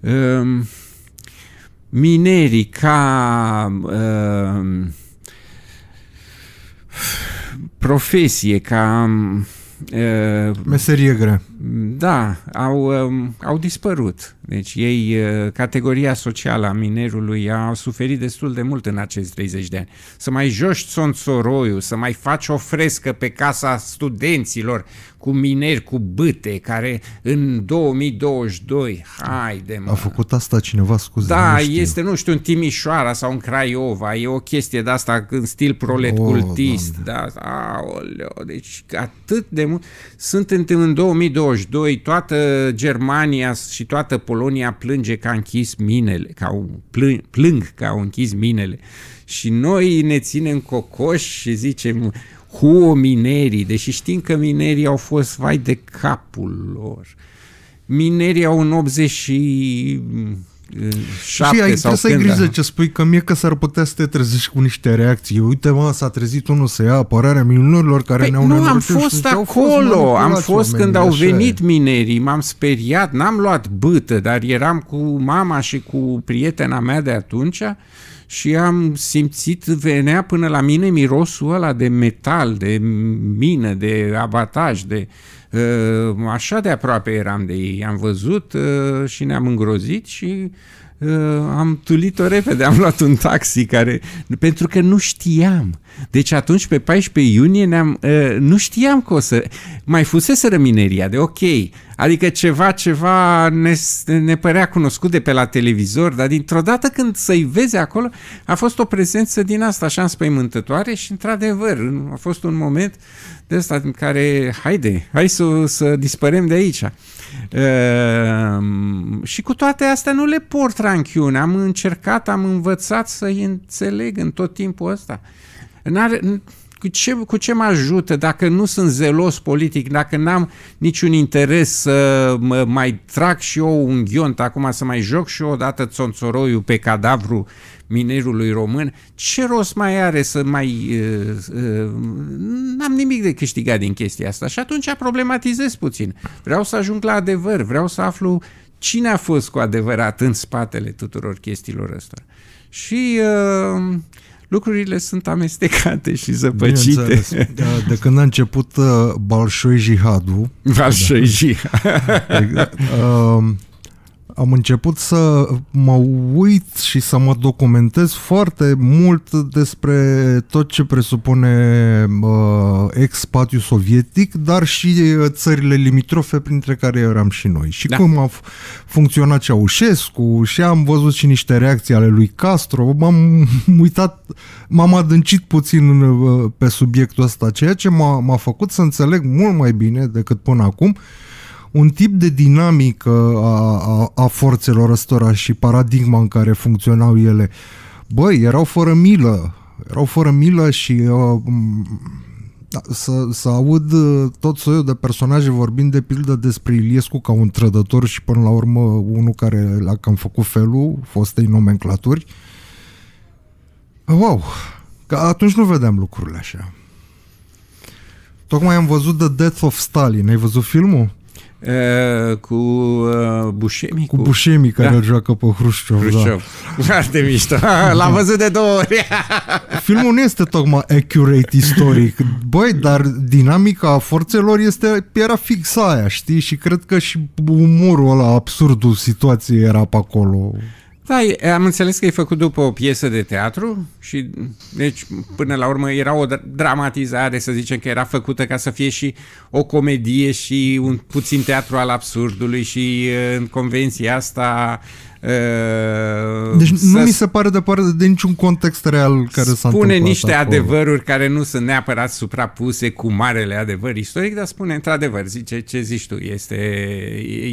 Uh, minerii ca uh, profesie, ca... Uh, meserie grea. Da, au, uh, au dispărut. Deci ei, uh, categoria socială a minerului a suferit destul de mult în acești treizeci de ani. Să mai joci țonțoroiul, să mai faci o frescă pe casa studenților cu mineri cu bâte, care în două mii douăzeci și doi, haide mă. A făcut asta cineva, scuze. Da, nu este, nu știu, în Timișoara sau în Craiova, e o chestie de asta în stil prolet o, cultist. Da, aoleo, deci atât de mult. Sunt în, în două mii douăzeci și doi, toată Germania și toată Polonia plânge că a închis minele, că au, plâng, plâng că au închis minele. Și noi ne ținem cocoși și zicem... Huo minerii, deși știm că minerii au fost vai de capul lor. Minerii au în optzeci și șapte și ai, sau să ai grijă ce spui, că mie că s-ar putea să te trezești cu niște reacții. Uite mă, s-a trezit unul să ia apărarea milionarilor care păi ne-au nu, am fost acolo, am fost când au venit minerii, m-am speriat, n-am luat bâtă, dar eram cu mama și cu prietena mea de atunci și am simțit, venea până la mine mirosul ăla de metal, de mină, de abataj, de... Așa de aproape eram de ei, am văzut și ne-am îngrozit și am tulit-o repede, am luat un taxi care... pentru că nu știam. Deci atunci pe paisprezece iunie ne-am, nu știam că o să... mai fuseseră mineria de ok, adică ceva, ceva ne, ne părea cunoscut de pe la televizor, dar dintr-o dată când să-i vezi acolo, a fost o prezență din asta așa înspăimântătoare și într-adevăr a fost un moment de ăsta în care, haide, hai să, să dispărem de aici. Uh, și cu toate astea nu le port ranchiune, am încercat, am învățat să-i înțeleg în tot timpul ăsta. N-are, cu ce, cu ce mă ajută dacă nu sunt zelos politic, dacă n-am niciun interes să mă, mai trag și eu un ghiont, acum să mai joc și eu odată țonțoroiul pe cadavru minerului român, ce rost mai are să mai... Uh, uh, n-am nimic de câștigat din chestia asta și atunci problematizez puțin. Vreau să ajung la adevăr, vreau să aflu cine a fost cu adevărat în spatele tuturor chestiilor ăstora. Și... Uh, lucrurile sunt amestecate și zăpăcite. De, de când a început uh, Balșoi Jihadul, Balșoi Jihad. uh, am început să mă uit și să mă documentez foarte mult despre tot ce presupune uh, ex-spațiu sovietic, dar și țările limitrofe printre care eram și noi. Și da. cum a funcționat Ceaușescu și am văzut și niște reacții ale lui Castro. M-am uitat, m-am adâncit puțin pe subiectul ăsta, ceea ce m-a făcut să înțeleg mult mai bine decât până acum un tip de dinamică a, a, a forțelor ăstora și paradigma în care funcționau ele. Băi, erau fără milă, erau fără milă și uh, să, să aud tot soiul de personaje vorbind de pildă despre Iliescu ca un trădător și până la urmă unul care l-a cam făcut felul fostei nomenclaturi. Wow! Că atunci nu vedeam lucrurile așa. Tocmai am văzut The Death of Stalin. Ai văzut filmul? Uh, cu uh, Buscemi. Cu, cu Buscemi, care da. joacă pe Hrușciov. Hrușciov. Da. Foarte mișto. L-am văzut de două ori. Filmul nu este tocmai accurate istoric. Băi, dar dinamica forțelor este, era fix aia, știi? Și cred că și umorul ăla, absurdul situației era pe acolo. Da, am înțeles că e făcut după o piesă de teatru și, deci, până la urmă era o dramatizare, să zicem că era făcută ca să fie și o comedie și un puțin teatru al absurdului și în convenția asta... Deci nu mi se pare departe de niciun context real care s-a întâmplat. Spune niște adevăruri care nu sunt neapărat suprapuse cu marele adevăr istoric, dar spune într-adevăr, zice, ce zici tu, este,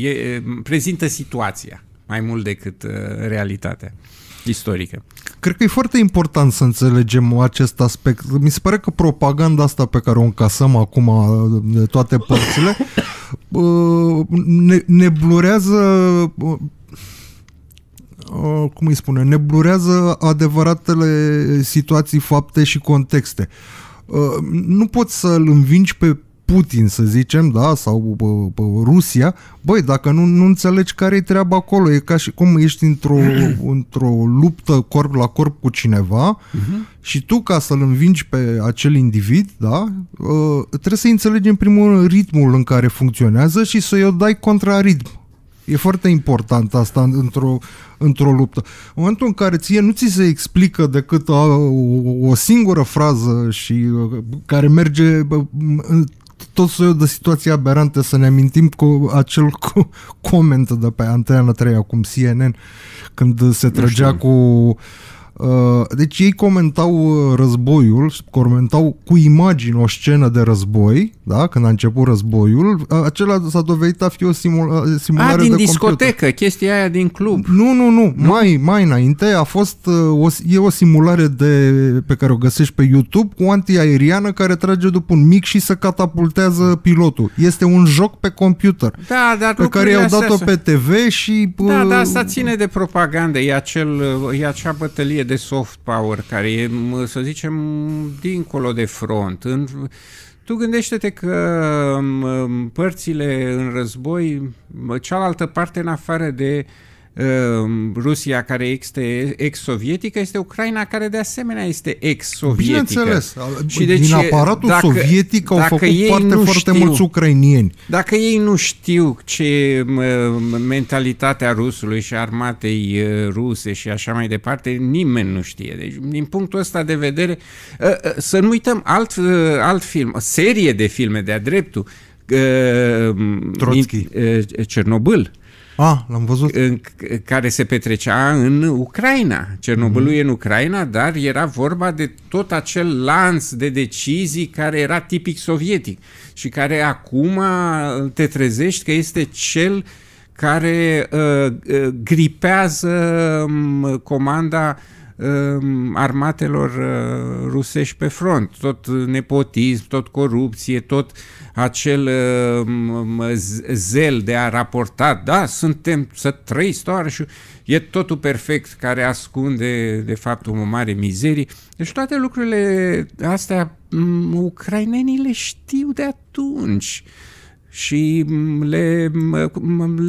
e, e, prezintă situația mai mult decât uh, realitatea istorică. Cred că e foarte important să înțelegem acest aspect. Mi se pare că propaganda asta pe care o încasăm acum de toate părțile uh, ne, ne blurează uh, uh, cum îi spune? Ne blurează adevăratele situații, fapte și contexte. Uh, nu poți să-l învingi pe Putin, să zicem, da, sau bă, bă, Rusia, băi, dacă nu, nu înțelegi care-i treaba acolo, e ca și cum ești într-o într-o luptă corp la corp cu cineva uh-huh. și tu, ca să-l învingi pe acel individ, da, trebuie să înțelegi în primul rând ritmul în care funcționează și să-i o dai contra ritm. E foarte important asta într-o într-o luptă. În momentul în care ție nu ți se explică decât o, o singură frază și care merge în tot soiul de situații aberante, să ne amintim cu acel coment de pe Antena trei, acum C N N, când se trăgea cu... Uh, deci ei comentau războiul, comentau cu imagini o scenă de război, da? Când a început războiul, acela s-a dovedit a fi o simula simulare a, din de discotecă, computer. Chestia aia din club. Nu, nu, nu, nu? Mai, mai înainte a fost, o, e o simulare de, pe care o găsești pe YouTube, cu antiaeriană care trage după un mic și se catapultează pilotul. Este un joc pe computer, da, dar pe care i-au dat-o pe T V și... Da, uh... dar asta ține de propagandă, e, acel, e acea bătălie de soft power care e, să zicem, dincolo de front. În... Tu gândește-te că părțile în război, cealaltă parte în afară de uh, Rusia care este ex-sovietică, este Ucraina care de asemenea este ex-sovietică. Bineînțeles. Și deci, din aparatul dacă, sovietic au făcut parte foarte mulți ucrainieni. Dacă ei nu știu ce uh, mentalitatea rusului și armatei uh, ruse și așa mai departe, nimeni nu știe. Deci, din punctul ăsta de vedere, uh, uh, să nu uităm alt, uh, alt film, o serie de filme de-a dreptul. Uh, uh, Cernobîl. Ah, l-am văzut. În, care se petrecea în Ucraina. Cernobîlul mm-hmm. e în Ucraina, dar era vorba de tot acel lanț de decizii care era tipic sovietic și care acum te trezești că este cel care uh, uh, gripează um, comanda armatelor rusești pe front. Tot nepotism, tot corupție, tot acel zel de a raporta, da, suntem să trăiți doar și e totul perfect, care ascunde de fapt o mare mizerie. Deci toate lucrurile astea ucrainenii le știu de atunci și le,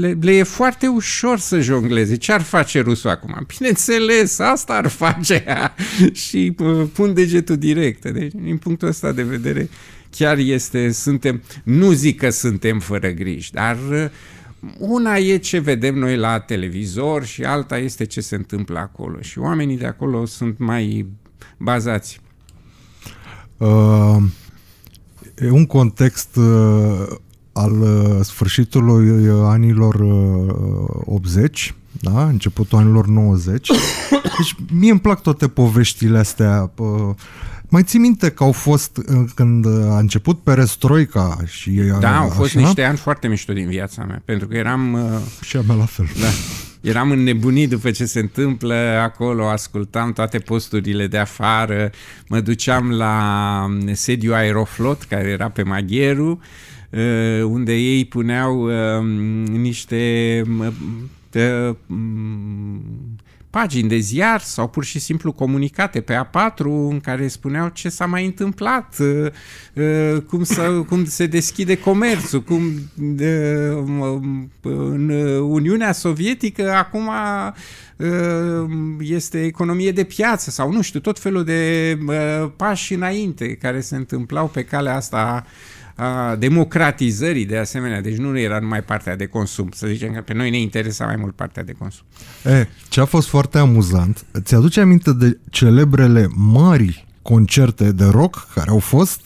le, le e foarte ușor să jongleze. Ce ar face rusul acum? Bineînțeles, asta ar face ea. Și pun degetul direct. Deci, din punctul ăsta de vedere, chiar este, suntem, nu zic că suntem fără griji, dar una e ce vedem noi la televizor și alta este ce se întâmplă acolo. Și oamenii de acolo sunt mai bazați. Uh, e un context... Uh... al sfârșitului anilor optzeci, da? Începutul anilor nouăzeci. Deci mie îmi plac toate poveștile astea. Mai ții minte că au fost, când a început perestroica și... Da, au fost așa niște ani foarte mișto din viața mea, pentru că eram... Și a mea la fel. Da. Eram înnebunit după ce se întâmplă acolo, ascultam toate posturile de afară, mă duceam la sediul Aeroflot, care era pe Magheru, unde ei puneau uh, niște uh, uh, pagini de ziar sau pur și simplu comunicate pe A patru în care spuneau ce s-a mai întâmplat, cum, cum se deschide comerțul, cum în Uniunea Sovietică acum este economie de piață sau nu știu, tot felul de pași înainte care se întâmplau pe calea asta a democratizării de asemenea. Deci nu era numai partea de consum. Să zicem că pe noi ne interesa mai mult partea de consum. E, ce a fost foarte amuzant, ți-aduce aminte de celebrele mari concerte de rock care au fost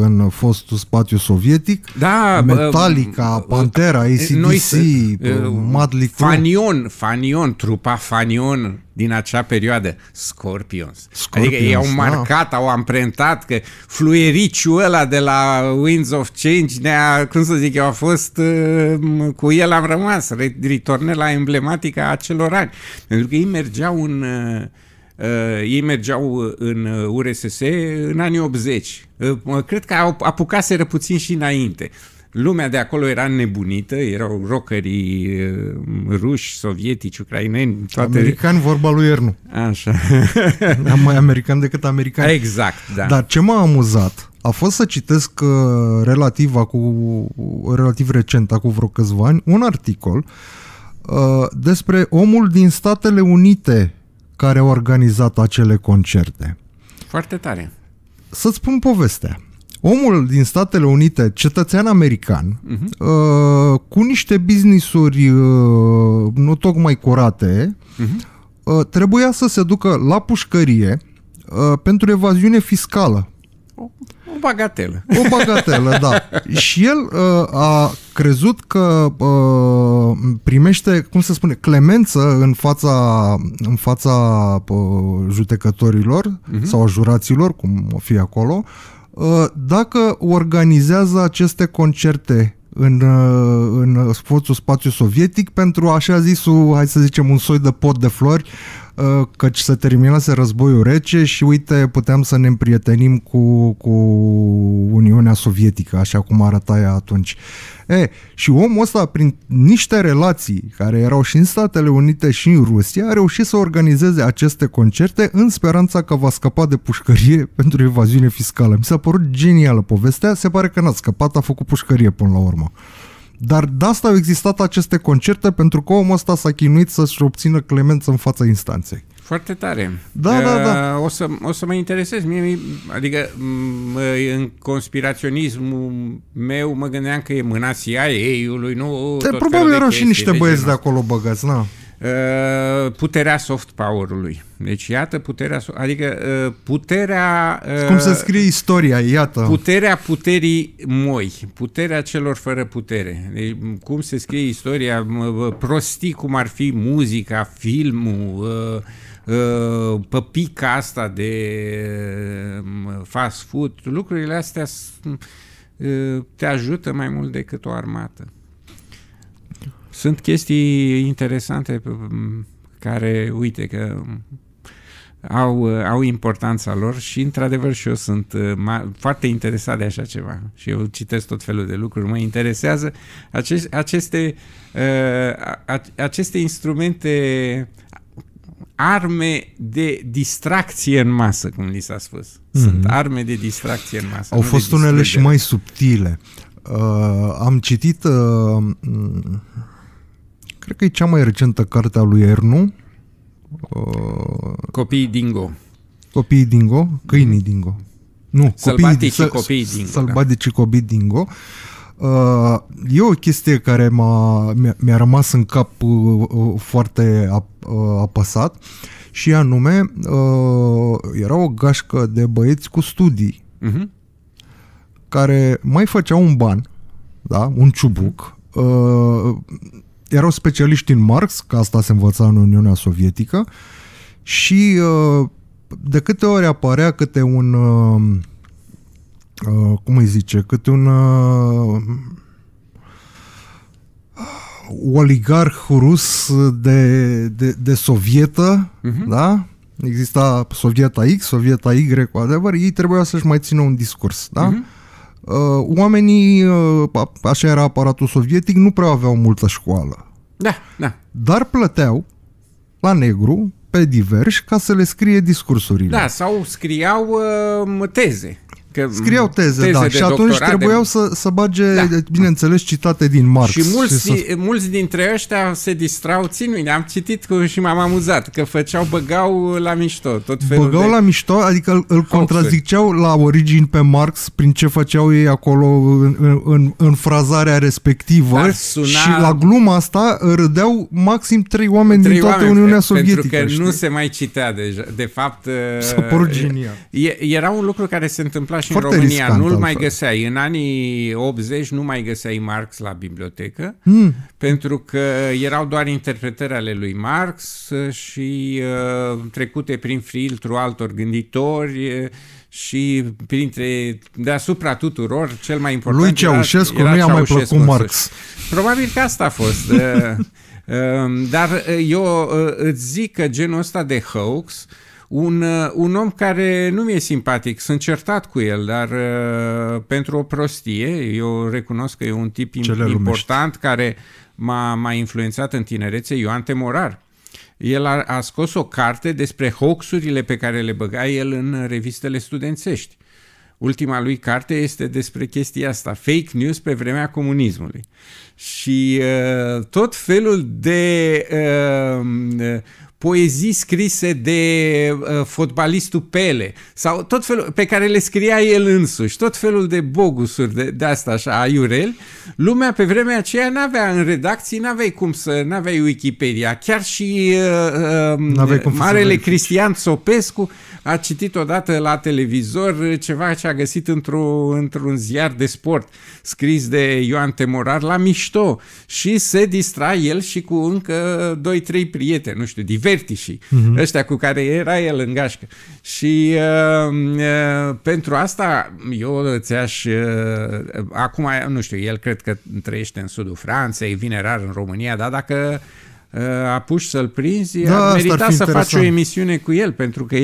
în fostul spațiu sovietic? Da, Metallica, Pantera, A C D C, Mötley Crüe. Fanion, Fanion, trupa Fanion din acea perioadă, Scorpions. Scorpions, adică ei au marcat, da, au amprentat, că fluiericiul ăla de la Winds of Change ne-a, cum să zic, eu a fost, cu el am rămas, ritornela emblematică a acelor ani. Pentru că ei mergeau în... Uh, ei mergeau în U R S S în anii optzeci. Uh, cred că au apucaseră puțin și înainte. Lumea de acolo era nebunită, erau rockerii uh, ruși, sovietici, ucraineni, toate... Americani, vorba lui Ernu. Așa. Mai american decât american. Exact, da. Dar ce m-a amuzat a fost să citesc uh, relativ, acu, relativ recent, acum vreo câțiva ani, un articol uh, despre omul din Statele Unite care au organizat acele concerte. Foarte tare. Să-ți spun povestea. Omul din Statele Unite, cetățean american, uh-huh. uh, cu niște business-uri uh, nu tocmai curate, uh-huh. uh, trebuia să se ducă la pușcărie uh, pentru evaziune fiscală. O, o bagatelă. O bagatelă, da. Și el uh, a crezut că uh, primește, cum se spune, clemență în fața, în fața uh, judecătorilor uh-huh. sau juraților, cum o fi acolo, uh, dacă organizează aceste concerte în, uh, în fostul spațiu sovietic pentru așa zisul, hai să zicem, un soi de pot de flori, căci se terminase războiul rece și uite, puteam să ne împrietenim cu, cu Uniunea Sovietică, așa cum arăta ea atunci. E, și omul ăsta, prin niște relații care erau și în Statele Unite și în Rusia, a reușit să organizeze aceste concerte în speranța că va scăpa de pușcărie pentru evaziune fiscală. Mi s-a părut genială povestea, se pare că n-a scăpat, a făcut pușcărie până la urmă. Dar de asta au existat aceste concerte, pentru că omul ăsta s-a chinuit să-și obțină clemență în fața instanței. Foarte tare. Da, da, da. O să, o să mă interesez. Mie, adică în conspiraționismul meu mă gândeam că e mâna C I A-ului, nu... Te, probabil erau și niște băieți de acolo băgați, na. Puterea soft power-ului. Deci iată puterea, adică puterea... Cum se scrie istoria, iată. Puterea puterii moi, puterea celor fără putere. Deci, cum se scrie istoria, prostii cum ar fi muzica, filmul, păpica asta de fast food, lucrurile astea te ajută mai mult decât o armată. Sunt chestii interesante care, uite, că au, au importanța lor și, într-adevăr, și eu sunt foarte interesat de așa ceva. Și eu citesc tot felul de lucruri. Mă interesează aceste, aceste, aceste instrumente, arme de distracție în masă, cum li s-a spus. Sunt mm-hmm. arme de distracție în masă. Au fost unele și mai subtile. Uh, am citit... Uh, Cred că e cea mai recentă carte a lui Ernu. Uh, Copiii Dingo. Copiii Dingo? Câinii Dingo. Nu, Sălbaticii Copiii Dingo. Sălbaticii Copiii Dingo. Uh, e o chestie care mi-a rămas în cap uh, uh, foarte ap, uh, apăsat și anume uh, era o gașcă de băieți cu studii uh-huh. care mai făceau un ban, da? Un ciubuc, uh, erau specialiști în Marx, că asta se învăța în Uniunea Sovietică, și de câte ori apărea câte un, cum îi zice, câte un oligarh rus de, de, de sovietă, uh-huh. da? Exista Sovieta X, Sovieta Y, cu adevăr, ei trebuia să-și mai țină un discurs, da? Uh-huh. Oamenii, așa era aparatul sovietic, nu prea aveau multă școală. Da, da. Dar plăteau la negru pe pe diverși ca să le scrie discursurile. Da, sau scriau uh, teze. Că scriau teze, teze da, și atunci trebuiau de... să, să bage, da. bineînțeles, citate din Marx. Și mulți, și să... mulți dintre ăștia se distrau, țin mine, am citit și m-am amuzat, că făceau, băgau la mișto, tot felul Băgau de... la mișto, adică îl, îl contraziceau la origini pe Marx prin ce făceau ei acolo în, în, în, în frazarea respectivă, da, suna... și la gluma asta râdeau maxim trei oameni trei din toată oameni, Uniunea Sovietică. Pentru că știi? nu se mai citea deja, de fapt... E, era un lucru care se întâmpla și Foarte în România nu-l mai găseai. În anii optzeci nu mai găseai Marx la bibliotecă, mm. pentru că erau doar interpretări ale lui Marx și uh, trecute prin filtru altor gânditori și printre, deasupra tuturor, cel mai important... Lui Ceaușescu nu i-a mai plăcut Marx. Probabil că asta a fost. uh, uh, dar eu uh, îți zic că genul ăsta de hoax, Un, un om care nu mi-e simpatic, sunt certat cu el, dar uh, pentru o prostie, eu recunosc că e un tip important care m-a influențat în tinerețe, Ioan T. Morar. El a, a scos o carte despre hoaxurile pe care le băga el în revistele studențești. Ultima lui carte este despre chestia asta, fake news pe vremea comunismului. Și uh, tot felul de... Uh, uh, poezii scrise de uh, fotbalistul Pele sau tot felul, pe care le scria el însuși, tot felul de bogusuri de, de asta așa, aiureli. Lumea pe vremea aceea n-avea în redacții, n-aveai cum să, n-aveai Wikipedia. Chiar și uh, uh, marele Cristian Țopescu a citit odată la televizor ceva ce a găsit într-un într-un ziar de sport scris de Ioan T. Morar la mișto și se distra el și cu încă doi trei prieteni, nu știu, diversi vertișii, uh-huh. ăștia cu care era el în gașcă. Și uh, uh, pentru asta eu ți-aș... Uh, acum, nu știu, el cred că trăiește în sudul Franței, vine rar în România, dar dacă uh, apuși să-l prinzi, da, ar merita ar să interesant. faci o emisiune cu el, pentru că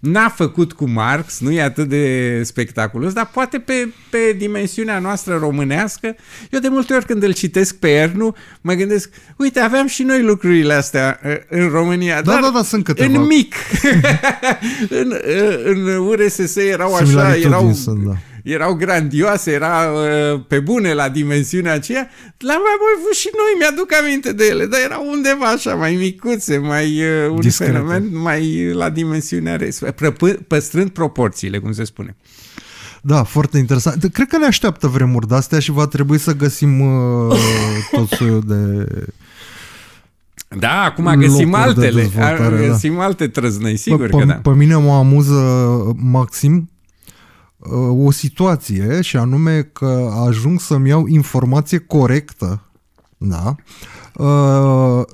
n-a făcut cu Marx, nu e atât de spectaculos, dar poate pe, pe dimensiunea noastră românească. Eu de multe ori când îl citesc pe Ernu, mă gândesc, uite, aveam și noi lucrurile astea în România, da, dar da, da, sunt câteva. în mic. în, în U R S S erau așa, erau... erau grandioase, era pe bune la dimensiunea aceea, l-am mai avut și noi, mi-aduc aminte de ele, dar erau undeva așa, mai micuțe, mai un Discrete. fenomen, mai la dimensiunea respectivă, păstrând proporțiile, cum se spune. Da, foarte interesant. Cred că ne așteaptă vremuri de-astea și va trebui să găsim uh, tot soiul de... Da, acum găsim altele, de găsim da. alte trăznăi, sigur Bă, că da. Pe mine mă amuză maxim o situație, și anume că ajung să-mi iau informație corectă, da? Uh,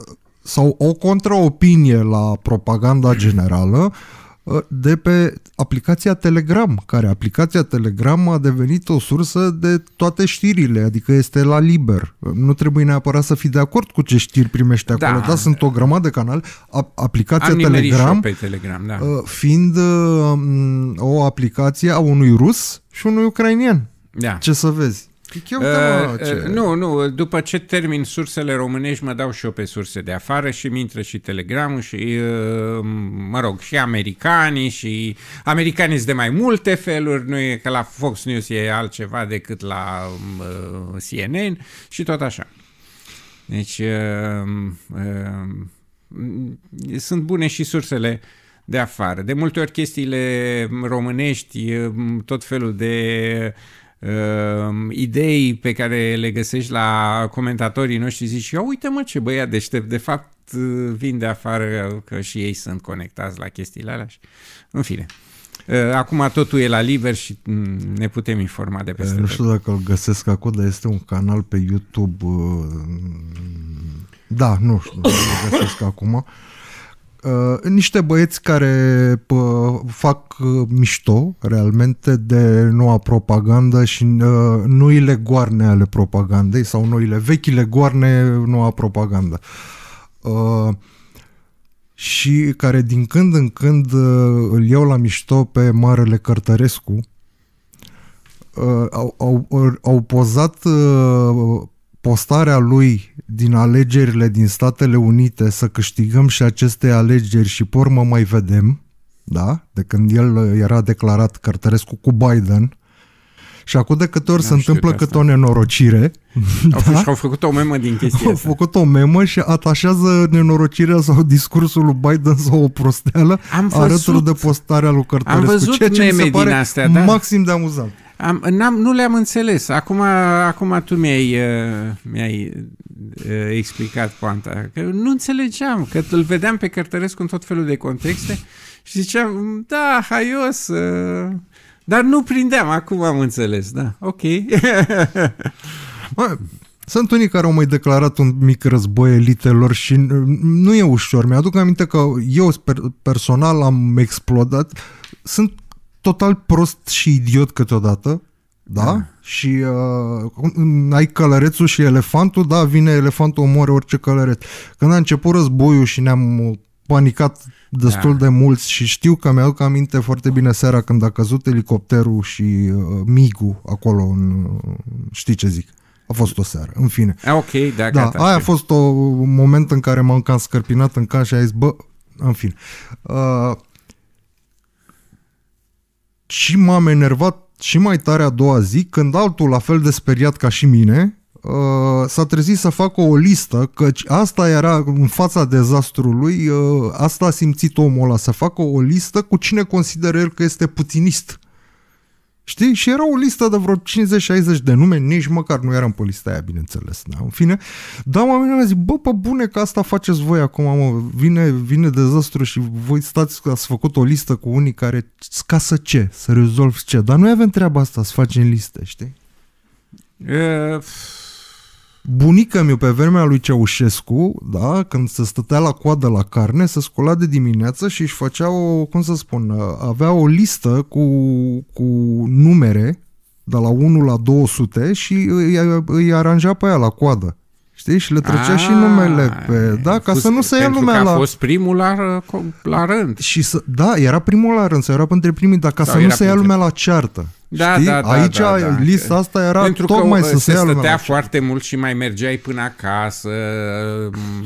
sau o contraopinie la propaganda generală uh, de pe aplicația Telegram, care aplicația Telegram a devenit o sursă de toate știrile, adică este la liber. Nu trebuie neapărat să fii de acord cu ce știri primești acolo, da, da sunt o grămadă de canal. A, aplicația Telegram, pe Telegram da. uh, fiind uh, o aplicație a unui rus și unui ucrainian. Da. Ce să vezi? Eu, uh, da, ce... Nu, nu, după ce termin sursele românești, mă dau și eu pe surse de afară și mi intră și Telegramul și, mă rog, și americanii și americanii sunt de mai multe feluri, nu e că la Fox News e altceva decât la uh, C N N și tot așa. Deci uh, uh, sunt bune și sursele de afară. De multe ori chestiile românești, tot felul de Uh, idei pe care le găsești la comentatorii noștri, zici, ia uite mă ce băiat deștept, de fapt vin de afară că și ei sunt conectați la chestiile alea și... în fine. Uh, acum totul e la liber și ne putem informa de peste. Nu știu dacă îl găsesc acum, dar este un canal pe YouTube, uh... da, nu știu dacă îl găsesc acum. Uh, niște băieți care uh, fac uh, mișto realmente de noua propagandă și uh, noile goarne ale propagandei sau noile vechile goarne, noua propagandă. Uh, și care din când în când uh, îl iau la mișto pe marele Cărtărescu. Uh, au, au, au pozat uh, postarea lui din alegerile din Statele Unite, să câștigăm și aceste alegeri și pe urmă mai vedem, da? De când el era declarat Cărtărescu cu Biden, și acum de câte ori se întâmplă câte o nenorocire. Au, da? Au făcut o memă din chestia asta. Au făcut o memă și atașează nenorocirea sau discursul lui Biden sau o prosteală arături de postarea lui Cărtărescu. Am văzut ceea ce meme mi se pare din astea, da? Maxim de amuzant. Am, n-am, nu le-am înțeles. Acum, acum tu mi-ai uh, mi-ai uh, explicat poanta. Că nu înțelegeam, că îl vedeam pe Cărtărescu în tot felul de contexte și ziceam, da, haios... Uh, Dar nu prindeam, acum am înțeles, da, ok. Bă, sunt unii care au mai declarat un mic război elitelor și nu e ușor. Mi-aduc aminte că eu personal am explodat. Sunt total prost și idiot câteodată, da? da. Și uh, ai călărețul și elefantul, da, vine elefantul, omoară orice călăreț. Când a început războiul și ne-am panicat destul da. de mulți și știu că mi-aduc aminte foarte bine seara când a căzut elicopterul și uh, migul acolo în, uh, știi ce zic, a fost o seară, în fine. A, ok, da, da gata, aia a fost o, un moment în care m-am cam scărpinat în casă și a zis, bă, în fine. Uh, și m-am enervat și mai tare a doua zi când altul la fel de speriat ca și mine s-a trezit să facă o listă, căci asta era în fața dezastrului, asta a simțit omul ăla, să facă o listă cu cine consideră el că este putinist. Știi? Și era o listă de vreo cincizeci șaizeci de nume, nici măcar nu eram pe lista aia, bineînțeles. Da? În fine, dar oamenii mi-au zis, bă, pe bune că asta faceți voi acum, mă, vine, vine dezastru și voi stați că ați făcut o listă cu unii care, ca să ce, să rezolvi ce, dar noi avem treaba asta, să facem liste, știi? E... Bunică-miu pe vremea lui Ceaușescu, da, când se stătea la coadă la carne, se scula de dimineață și își făcea o, cum să spun, avea o listă cu, cu numere de la unu la două sute și îi, îi aranja pe aia la coadă. Știi? Și le trecea a, și numele pe... Da, ca să nu se ia lumea la... Pentru că a fost primul la, la rând. Și să, da, era primul la rând, sau era între primii, dar ca sau să nu se ia lumea la ceartă. Da, da, da, aici da, da, lista asta era pentru tocmai că să se, se stătea foarte mult și mai mergeai până acasă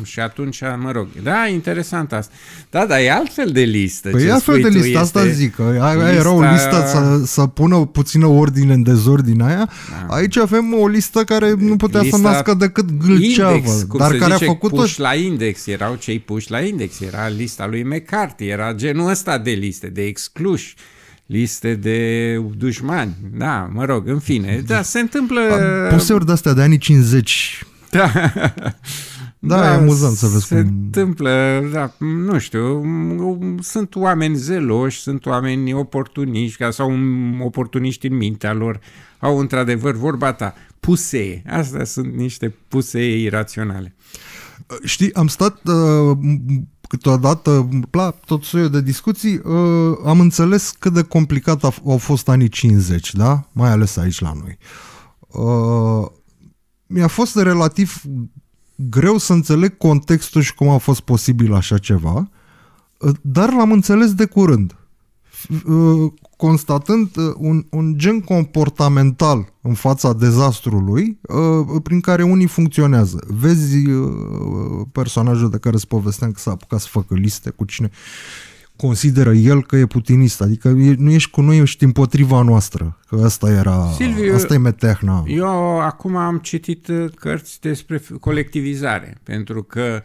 și atunci, mă rog, da, interesant asta. Da, dar e altfel de listă. Păi e altfel de listă, asta zic. Aia lista... era o listă să, să pună puțină ordine în dezordine aia. Da. Aici avem o listă care nu putea lista să nască decât gâlceavă. Dar care zice, a făcut puși la index, erau cei puși la index, era lista lui McCarthy, era genul ăsta de liste, de excluși. Liste de dușmani. Da, mă rog, în fine. Da, se întâmplă... Poseuri de-astea de anii cincizeci. Da. Da, da, e amuzant să vezi cum... Se întâmplă, da, nu știu, sunt oameni zeloși, sunt oameni oportuniști, sau oportuniști în mintea lor, au într-adevăr vorba ta, pusee. Astea sunt niște pusee iraționale. Știi, am stat... Uh, câteodată, la tot soiul de discuții, uh, am înțeles cât de complicat au fost anii cincizeci, da? Mai ales aici la noi. Uh, mi-a fost relativ greu să înțeleg contextul și cum a fost posibil așa ceva, uh, dar l-am înțeles de curând. Uh, constatând un, un gen comportamental în fața dezastrului uh, prin care unii funcționează. Vezi uh, personajul de care îți povesteam că s-a apucat să facă liste cu cine consideră el că e putinist. Adică nu ești cu noi, ești împotriva noastră. Că asta era... Silviu, asta e metehna. Eu acum am citit cărți despre colectivizare, pentru că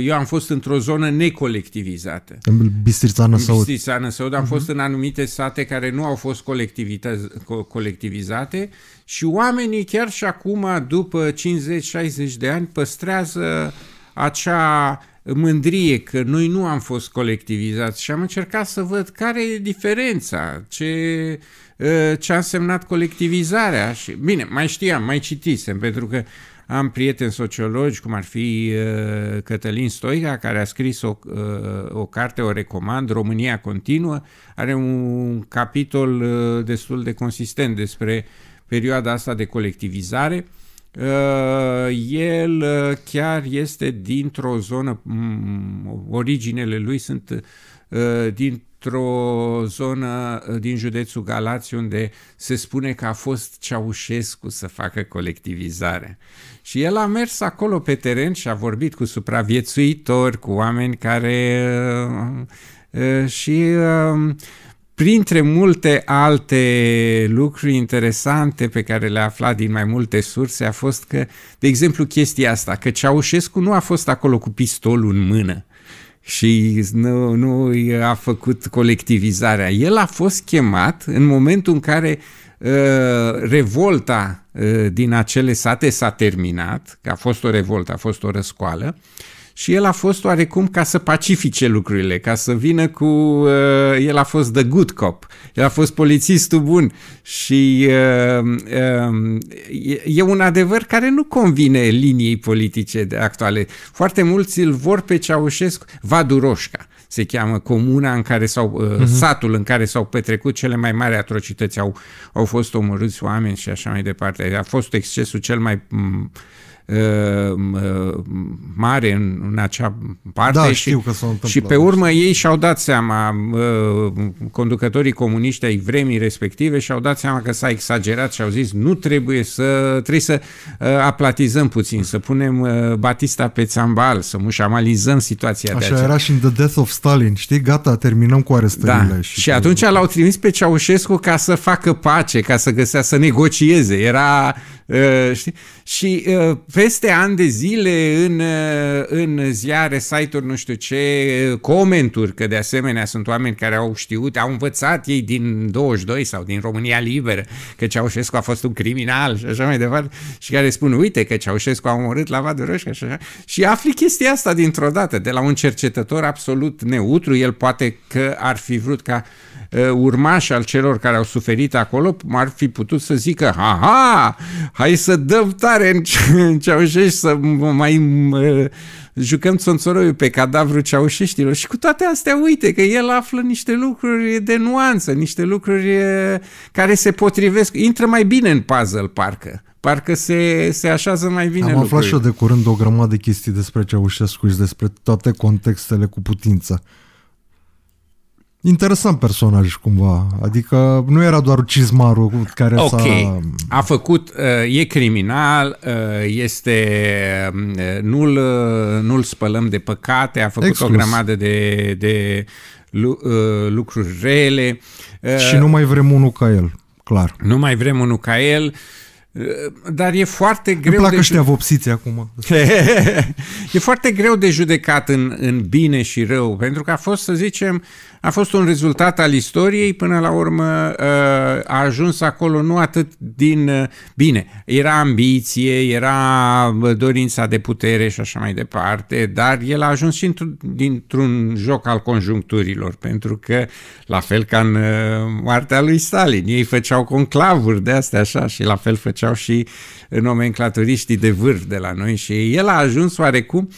eu am fost într-o zonă necolectivizată. În Bistrița Năsăud. În Bistrița Năsăud am uh-huh. fost în anumite sate care nu au fost colectivizate și oamenii chiar și acum, după cincizeci șaizeci de ani, păstrează acea mândrie că noi nu am fost colectivizați și am încercat să văd care e diferența, ce, ce a însemnat colectivizarea. Și, bine, mai știam, mai citisem, pentru că am prieteni sociologi, cum ar fi uh, Cătălin Stoica, care a scris o, uh, o carte, o recomand, România continuă, are un capitol uh, destul de consistent despre perioada asta de colectivizare. Uh, el uh, chiar este dintr-o zonă, um, originele lui sunt uh, din într-o zonă din județul Galați unde se spune că a fost Ceaușescu să facă colectivizare. Și el a mers acolo pe teren și a vorbit cu supraviețuitori, cu oameni care... și... printre multe alte lucruri interesante pe care le-a aflat din mai multe surse a fost că, de exemplu, chestia asta, că Ceaușescu nu a fost acolo cu pistolul în mână și nu, nu a făcut colectivizarea. El a fost chemat în momentul în care uh, revolta uh, din acele sate s-a terminat, că a fost o revoltă, a fost o răscoală, și el a fost oarecum ca să pacifice lucrurile, ca să vină cu... Uh, el a fost the good cop, el a fost polițistul bun și uh, uh, e un adevăr care nu convine liniei politice actuale. Foarte mulți îl vor pe Ceaușescu, Vadă Roșie se cheamă comuna în care s-au, uh, uh-huh. satul în care s-au petrecut cele mai mari atrocități, au, au fost omorâți oameni și așa mai departe. A fost excesul cel mai... mare în, în acea parte, da, și, că și pe urmă ei și-au dat seama, conducătorii comuniști ai vremii respective și-au dat seama că s-a exagerat și au zis nu trebuie să, trebuie să aplatizăm puțin, să punem Batista pe țambal, să mușamalizăm situația. Așa de aceea. Era și în The Death of Stalin, știi? Gata, terminăm cu arestările. Da. Și, și atunci că... l-au trimis pe Ceaușescu ca să facă pace, ca să găsea, să negocieze. Era... Uh, știi? Și uh, peste ani de zile în, uh, în ziare, site-uri, nu știu ce, comenturi, că de asemenea sunt oameni care au știut, au învățat ei din douăzeci și doi sau din România Liberă că Ceaușescu a fost un criminal și așa mai departe, și care spun, uite că Ceaușescu a omorât la Vadă Roșie și așa. Și afli chestia asta dintr-o dată, de la un cercetător absolut neutru, el poate că ar fi vrut ca uh, urmași al celor care au suferit acolo, ar fi putut să zică, aha, hai să dăm tare în Ceaușești, să mai mă, jucăm țonțoroiul pe cadavru ceaușeștilor. Și cu toate astea, uite, că el află niște lucruri de nuanță, niște lucruri care se potrivesc. Intră mai bine în puzzle, parcă. Parcă se, se așează mai bine. Am aflat lucrurile. Și eu de curând o grămadă de chestii despre Ceaușescu și despre toate contextele cu putință. Interesant personaj, cumva. Adică nu era doar cizmarul care s-a... Ok, a făcut... E criminal, este... Nu-l nu-l spălăm de păcate, a făcut Exclus. o grămadă de, de lucruri rele. Și nu mai vrem unul ca el, clar. Nu mai vrem unul ca el... Dar e foarte greu... Îmi plac de ăștia vopsiți acum. E foarte greu de judecat în, în bine și rău, pentru că a fost, să zicem, a fost un rezultat al istoriei, până la urmă a ajuns acolo nu atât din... Bine, era ambiție, era dorința de putere și așa mai departe, dar el a ajuns și dintr-un joc al conjuncturilor, pentru că, la fel ca în moartea lui Stalin, ei făceau conclavuri de astea așa și la fel făceau și nomenclaturiștii de vârf de la noi și el a ajuns oarecum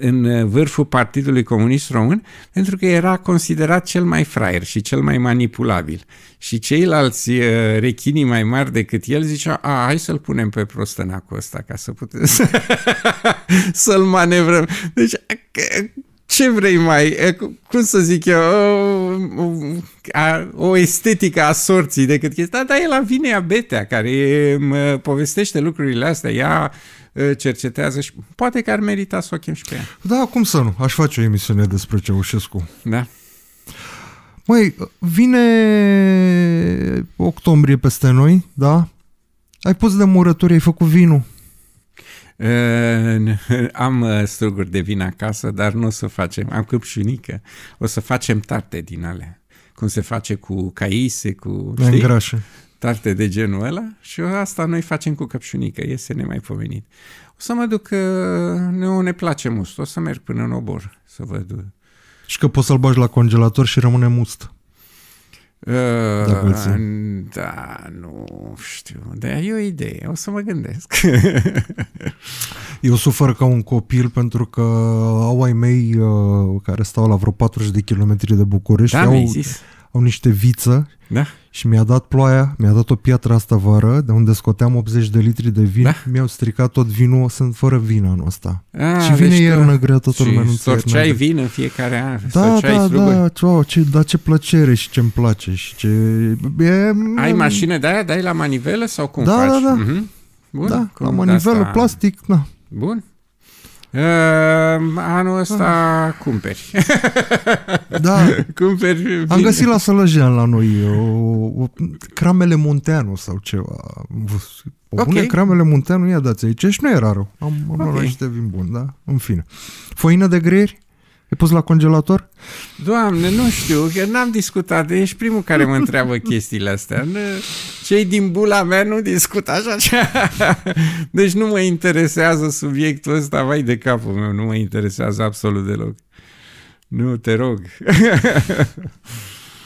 în vârful Partidului Comunist Român pentru că era considerat cel mai fraier și cel mai manipulabil. Și ceilalți rechinii mai mari decât el ziceau, a, hai să-l punem pe prostănacul ăsta ca să putem să-l manevrăm. Deci... Ce vrei mai, cum să zic eu, o, o estetică a sorții decât chestia, dar e la Vinea Betea care povestește lucrurile astea, ea cercetează și poate că ar merita să o chem și pe ea. Da, cum să nu, aș face o emisiune despre Ceaușescu. Da. Măi, vine octombrie peste noi, da? Ai pus de murături, ai făcut vinul. Am struguri de vin acasă, dar nu o să facem. Am căpșunică. O să facem tarte din alea. Cum se face cu caise, cu... Îngrașe. Tarte de genul ăla. Și asta noi facem cu căpșunică. Este nemaipomenit. O să mă duc... Nu ne place must. O să merg până în Obor să văd. Și că poți să-l bagi la congelator și rămâne must. Uh, da, nu știu, dar e o idee, o să mă gândesc. Eu sufăr ca un copil pentru că au ai mei uh, care stau la vreo patruzeci de kilometri de București, da, au, au niște viță, da? Și mi-a dat ploaia, mi-a dat o piatră asta vară, de unde scoteam optzeci de litri de vin, da? Mi-au stricat tot vinul, sunt fără vin anul ăsta. A, și vine iernă grea, totul lumea nu sorceai vin în fiecare an. Da, da, da, wow, ce, da, ce plăcere și ce-mi place. Și ce... E, ai mașină de aia, dai la manivelă sau cum da, faci? Da, da, mm-hmm. Bun, da, la manivelă, asta... plastic, da. Bun. Uh, anul ăsta ah. cumperi. Da. Cumperi vin. Am găsit la Sălăjean la noi o, o, Cramele Munteanu sau ceva. O bune, okay. Cramele Munteanu, ia dați aici. Și nu era rău. Am, am okay. luat niște vin bun, da? În fine. Făină de greieri? E pus la congelator? Doamne, nu știu, că n-am discutat. Ești primul care mă întreabă chestiile astea. Cei din bula mea nu discută așa ceva. Deci nu mă interesează subiectul ăsta, vai de capul meu, nu mă interesează absolut deloc. Nu, te rog.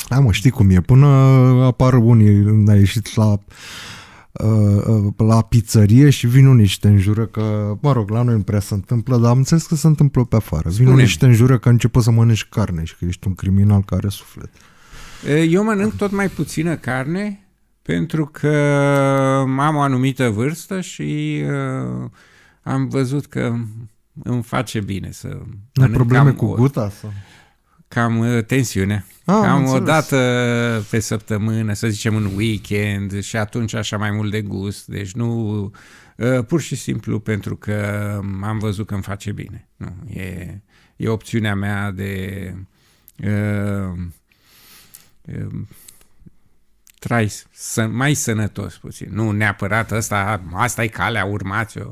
Da, mă, știi cum e. Până apar unii, a ieșit la... la pizzerie și vin niște în jură că, mă rog, la noi nu prea se întâmplă, dar am înțeles că se întâmplă pe afară. Vin niște în jură că începe să mănânci carne și că ești un criminal care are suflet. Eu mănânc tot mai puțină carne pentru că am o anumită vârstă și uh, am văzut că îmi face bine să mănânc. Probleme cu guta? Sau? Cam tensiune. Ah, cam o dată pe săptămână, să zicem un weekend, și atunci așa mai mult de gust. Deci nu, pur și simplu pentru că am văzut că îmi face bine. Nu, e, e opțiunea mea de uh, uh, trai să, mai sănătos puțin. Nu neapărat asta, asta e calea, urmați-o.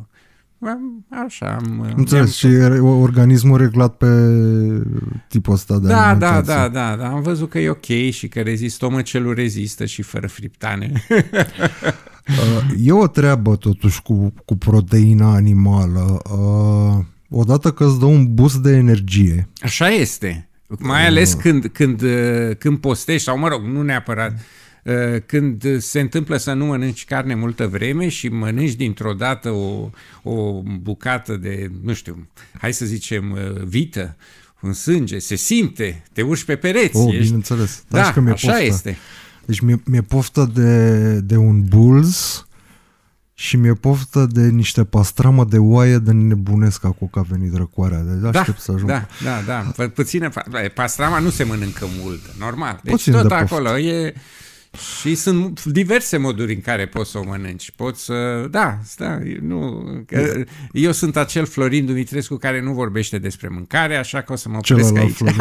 Așa am... Înțeles, și organismul reglat pe tipul ăsta de da, da, da, da, da, am văzut că e ok și că rezistă, omocelul rezistă și fără friptane. E o treabă totuși cu, cu proteina animală. Odată că îți dă un boost de energie. Așa este. Mai ales când, când, când postești, sau mă rog, nu neapărat... când se întâmplă să nu mănânci carne multă vreme și mănânci dintr-o dată o, o bucată de, nu știu, hai să zicem vită, în sânge, se simte, te urci pe pereți. Oh, ești... bineînțeles. Da, că mi-e așa poftă. Este. Deci mi-e, mi-e poftă de, de un bulz și mi-e poftă de niște pastramă de oaie de nebunesc acum că a venit răcoarea. Deci aștept da, să ajung. Da, da, da. Puține, pastrama nu se mănâncă multă, normal. Deci puțin tot de acolo poftă. E... Și sunt diverse moduri în care poți să o mănânci. Poți să... Da, da, nu... Că eu sunt acel Florin Dumitrescu care nu vorbește despre mâncare, așa că o să mă opresc aici. uh,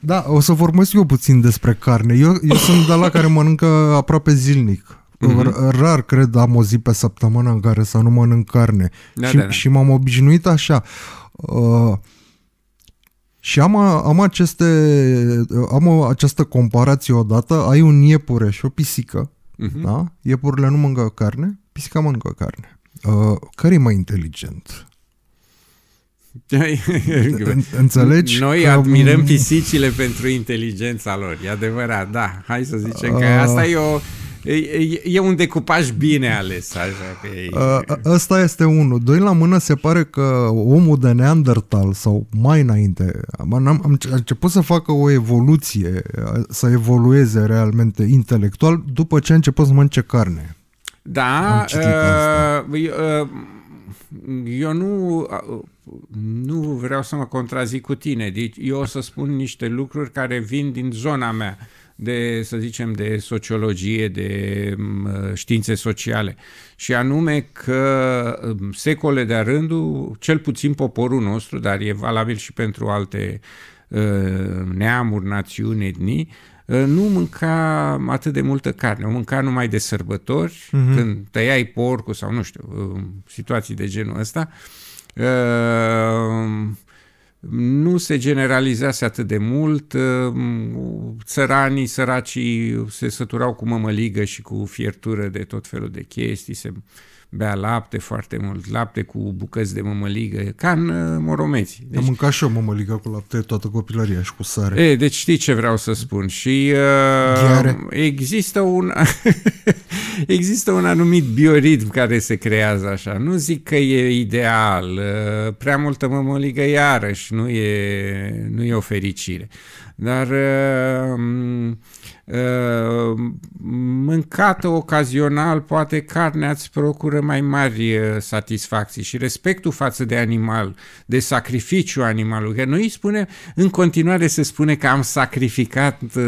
da, o să vorbesc eu puțin despre carne. Eu, eu sunt de la care mănâncă aproape zilnic. Uh-huh. Rar, cred, am o zi pe săptămână în care să nu mănânc carne. Da, și, da, da. Și m-am obișnuit așa... Uh, Și am, am, aceste, am o, această comparație odată, ai un iepure și o pisică, uh-huh. da? Iepurile nu mănâncă carne, pisica mănâncă carne. Uh, care e mai inteligent? Înțelegi? Noi că... admirăm pisicile pentru inteligența lor, e adevărat, da, hai să zicem uh... că asta e o... E, e un decupaj bine ales. Ăsta este unul. Doi la mână, se pare că omul de Neandertal sau mai înainte am, am început să facă o evoluție, să evolueze realmente intelectual după ce a început să mănânce carne. Da, uh, eu, eu nu, nu vreau să mă contrazic cu tine. Deci eu o să spun niște lucruri care vin din zona mea. De, să zicem, de sociologie, de științe sociale. Și anume că secole de-a rândul, cel puțin poporul nostru, dar e valabil și pentru alte neamuri, națiuni, etnii, nu mânca atât de multă carne. O mânca numai de sărbători, mm-hmm. când tăiai porcul sau, nu știu, situații de genul ăsta. Nu se generalizase atât de mult, țăranii, săracii se săturau cu mămăligă și cu fiertură de tot felul de chestii, se bea lapte foarte mult, lapte cu bucăți de mămăligă, ca în Moromeți. Deci, am mâncat și eu mămăligă cu lapte toată copilăria și cu sare. E, deci știi ce vreau să spun și uh, există un... Există un anumit bioritm care se creează așa. Nu zic că e ideal, prea multă mămăligă iarăși nu e, nu e o fericire. Dar uh, uh, mâncată ocazional, poate carnea îți procură mai mari satisfacții și respectul față de animal, de sacrificiu animalului. Că noi îi spunem, în continuare se spune că am sacrificat, uh,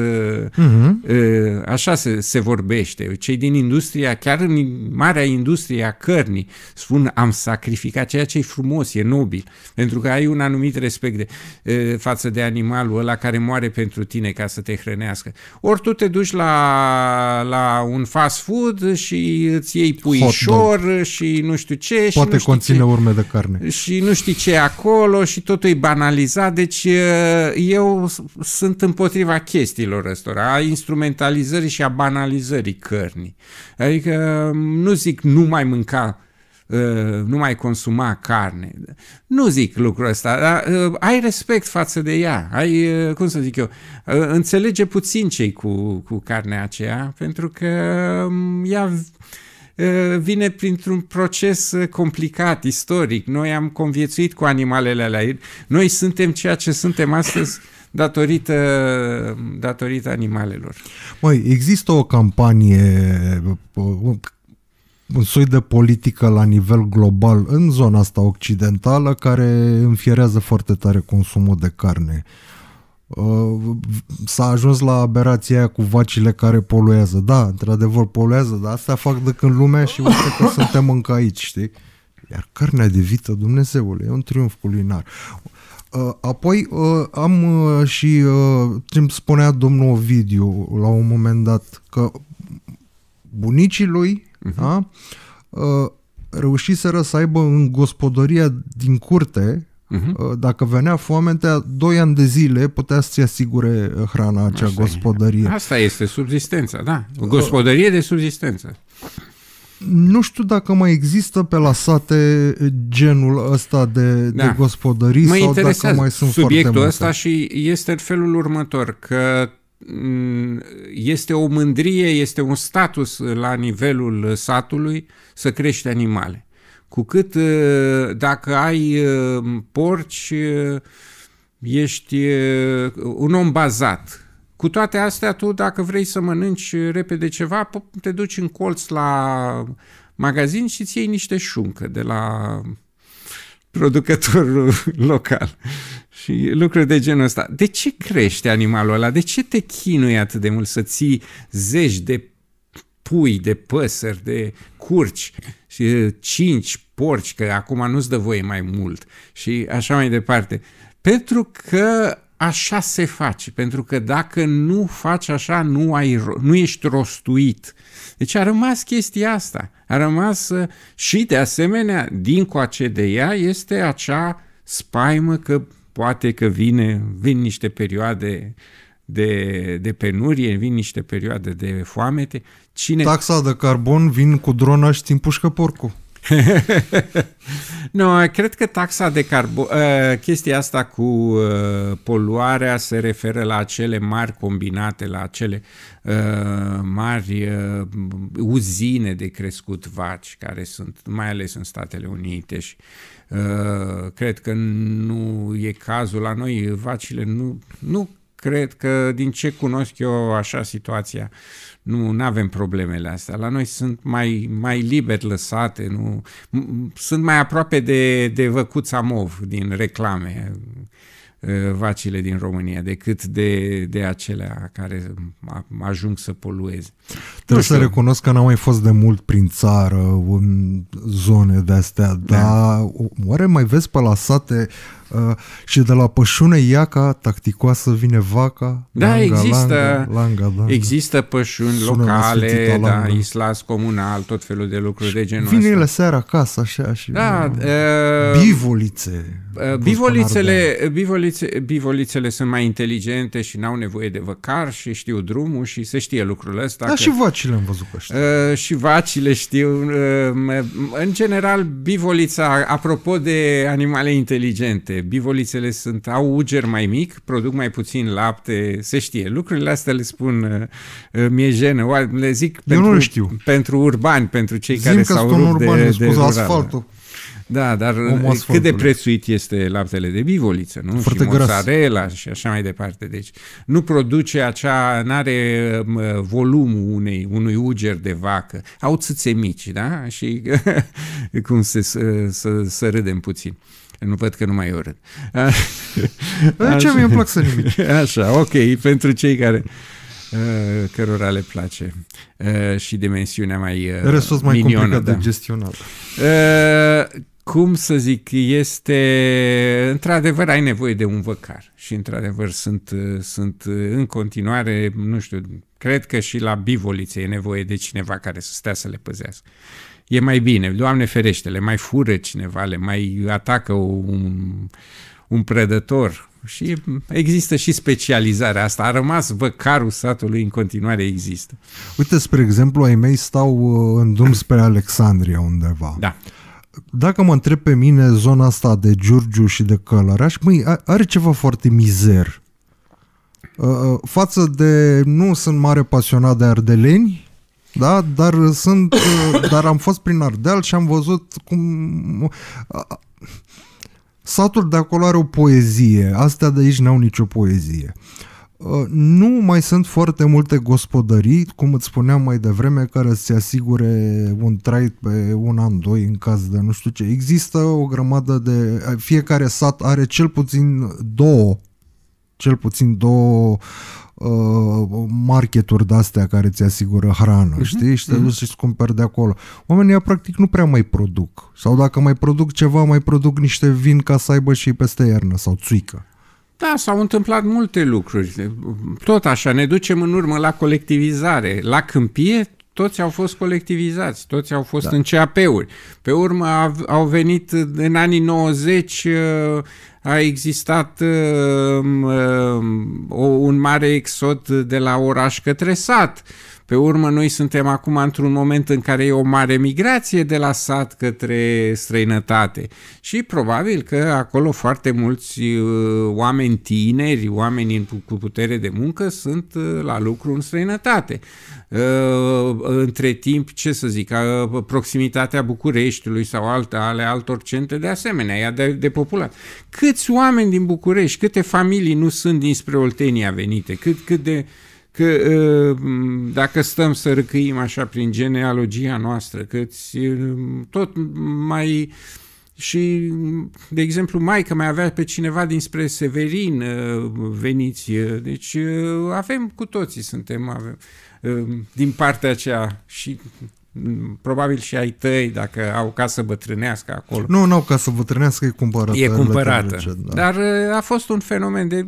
uh-huh. uh, așa se, se vorbește. Cei din industria, chiar în marea industrie a cărnii, spun am sacrificat, ceea ce e frumos, e nobil, pentru că ai un anumit respect de, uh, față de animalul ăla care moare pentru tine ca să te hrănească. Ori tu te duci la, la un fast food și îți iei puișor și nu știu ce. Poate și nu știu conține ce, urme de carne. Și nu știi ce acolo și totul e banalizat. Deci eu sunt împotriva chestiilor ăstora, a instrumentalizării și a banalizării cărnii. Adică nu zic nu mai mânca, nu mai consuma carne. Nu zic lucrul ăsta, dar ai respect față de ea. Ai, cum să zic eu, înțelege puțin ce-i cu, cu carnea aceea, pentru că ea vine printr-un proces complicat, istoric. Noi am conviețuit cu animalele alea. Noi suntem ceea ce suntem astăzi datorită, datorită animalelor. Măi, există o campanie, un soi de politică la nivel global în zona asta occidentală care înfierează foarte tare consumul de carne. S-a ajuns la aberația cu vacile care poluează. Da, într-adevăr poluează, dar asta fac de când lumea și uite că suntem încă aici, știi? Iar carnea de vită, Dumnezeule, e un triumf culinar. Apoi am și ce îmi spunea domnul Ovidiu la un moment dat, că bunicii lui, da? Uh, reușiseră să aibă în gospodăria din curte, uh-huh. uh, dacă venea foamea, doi ani de zile putea să-ți asigure hrana acea asta gospodărie. E. Asta este subzistența, da. O gospodărie uh, de subzistență. Nu știu dacă mai există pe la sate genul ăsta de, da. de gospodării mă sau dacă mai sunt subiectul ăsta și este în felul următor, că este o mândrie, este un status la nivelul satului să crești animale. Cu cât dacă ai porci, ești un om bazat. Cu toate astea, tu dacă vrei să mănânci repede ceva, te duci în colț la magazin și îți iei niște șuncă de la producătorul local. Și lucruri de genul ăsta. De ce crește animalul ăla? De ce te chinui atât de mult să ții zeci de pui, de păsări, de curci și cinci porci, că acum nu-ți dă voie mai mult și așa mai departe? Pentru că așa se face, pentru că dacă nu faci așa, nu, ai, nu ești rostuit. Deci a rămas chestia asta. A rămas și de asemenea, dincoace de ea, este acea spaimă că poate că vine, vin niște perioade de, de penurie, vin niște perioade de foamete. Cine... Taxa de carbon, vin cu drona și ți-mpușcă porcul. Nu, cred că taxa de carbon, chestia asta cu poluarea se referă la acele mari combinate, la acele mari uzine de crescut vaci, care sunt mai ales în Statele Unite și cred că nu e cazul la noi, vacile nu, nu cred că, din ce cunosc eu așa situația, nu, n-avem problemele astea. La noi sunt mai, mai liber lăsate, nu, sunt mai aproape de, de văcuța mov din reclame, vacile din România, decât de, de acelea care ajung să polueze. Trebuie să recunosc că n-am mai fost de mult prin țară, în zone de-astea, da. Dar oare mai vezi pe la sate uh, și de la pășune iaca, tacticoasă vine vaca? Da, langa, există, langa, langa, langa. Există pășuni sună locale, da, islas comunal, tot felul de lucruri de genul ăsta. Vine ele seara acasă, așa, și... Da, uh, bivolițe. Uh, bivolițele, bivolițe, bivolițele sunt mai inteligente și n-au nevoie de văcar și știu drumul și se știe lucrul ăsta. Da, că, și vacile am văzut că știu. Uh, și vacile știu. Uh, în general, bivolița, apropo de animale inteligente, bivolițele. Bivolițele sunt, au uger mai mic, produc mai puțin lapte, se știe. Lucrurile astea le spun, mi-e jenă, le zic pentru, știu. pentru urbani, pentru cei Zim care s-au rupt de, de asfaltul. Da, dar cât de prețuit este laptele de bivoliță, nu? Foarte și mozzarella și așa mai departe. Deci nu produce acea, n-are volumul unei, unui uger de vacă. Au țâțe mici, da? Și cum se, să, să, să râdem puțin. Nu văd că nu mai eu râd. De ce mi-e plac să nimic? Așa, ok, pentru cei care... cărora le place uh, și dimensiunea mai uh, Resus mai minionă, complicat da. de gestionat. Uh, cum să zic, este într-adevăr ai nevoie de un văcar și într-adevăr sunt, sunt în continuare, nu știu, cred că și la bivolițe e nevoie de cineva care să stea să le păzească. E mai bine, Doamne ferește, le mai fură cineva, le mai atacă un, un prădător. Și există și specializarea asta. A rămas văcarul satului, în continuare există. Uite, spre exemplu, ai mei stau în drum spre Alexandria undeva. Da. Dacă mă întreb pe mine, zona asta de Giurgiu și de Călăraș, măi, are ceva foarte mizer. Față de... Nu sunt mare pasionat de ardeleni, da, dar sunt... dar am fost prin Ardeal și am văzut cum... Satul de acolo are o poezie, astea de aici n-au nicio poezie. Nu mai sunt foarte multe gospodării, cum îți spuneam mai devreme, care să-ți asigure un trai pe un an, doi, în caz de nu știu ce. Există o grămadă de... Fiecare sat are cel puțin două, cel puțin două uh, marketuri de-astea care ți asigură hrană, uh-huh, știi? Și te duci uh-huh. și-ți cumperi de acolo. Oamenii practic nu prea mai produc. Sau dacă mai produc ceva, mai produc niște vin ca să aibă și peste iernă sau țuică. Da, s-au întâmplat multe lucruri. Tot așa, ne ducem în urmă la colectivizare. La câmpie toți au fost colectivizați, toți au fost da. în C A P-uri. Pe urmă au venit în anii nouăzeci... Uh, a existat uh, uh, un mare exod de la oraș către sat. Pe urmă, noi suntem acum într-un moment în care e o mare migrație de la sat către străinătate. Și probabil că acolo foarte mulți uh, oameni tineri, oameni cu putere de muncă, sunt uh, la lucru în străinătate. Uh, între timp, ce să zic, uh, proximitatea Bucureștiului sau alte, ale altor centre de asemenea, ea de, de populat. Câți oameni din București, câte familii nu sunt dinspre Oltenia venite, cât, cât de... Că, dacă stăm să răcâim așa prin genealogia noastră, că-ți tot mai... Și, de exemplu, maică mai avea pe cineva dinspre Severin veniți. Deci avem, cu toții suntem, avem, din partea aceea și... Probabil și ai tăi, dacă au casă bătrânească acolo. Nu, nu au casă bătrânească, e cumpărată. E cumpărată, rece, da. Dar a fost un fenomen de...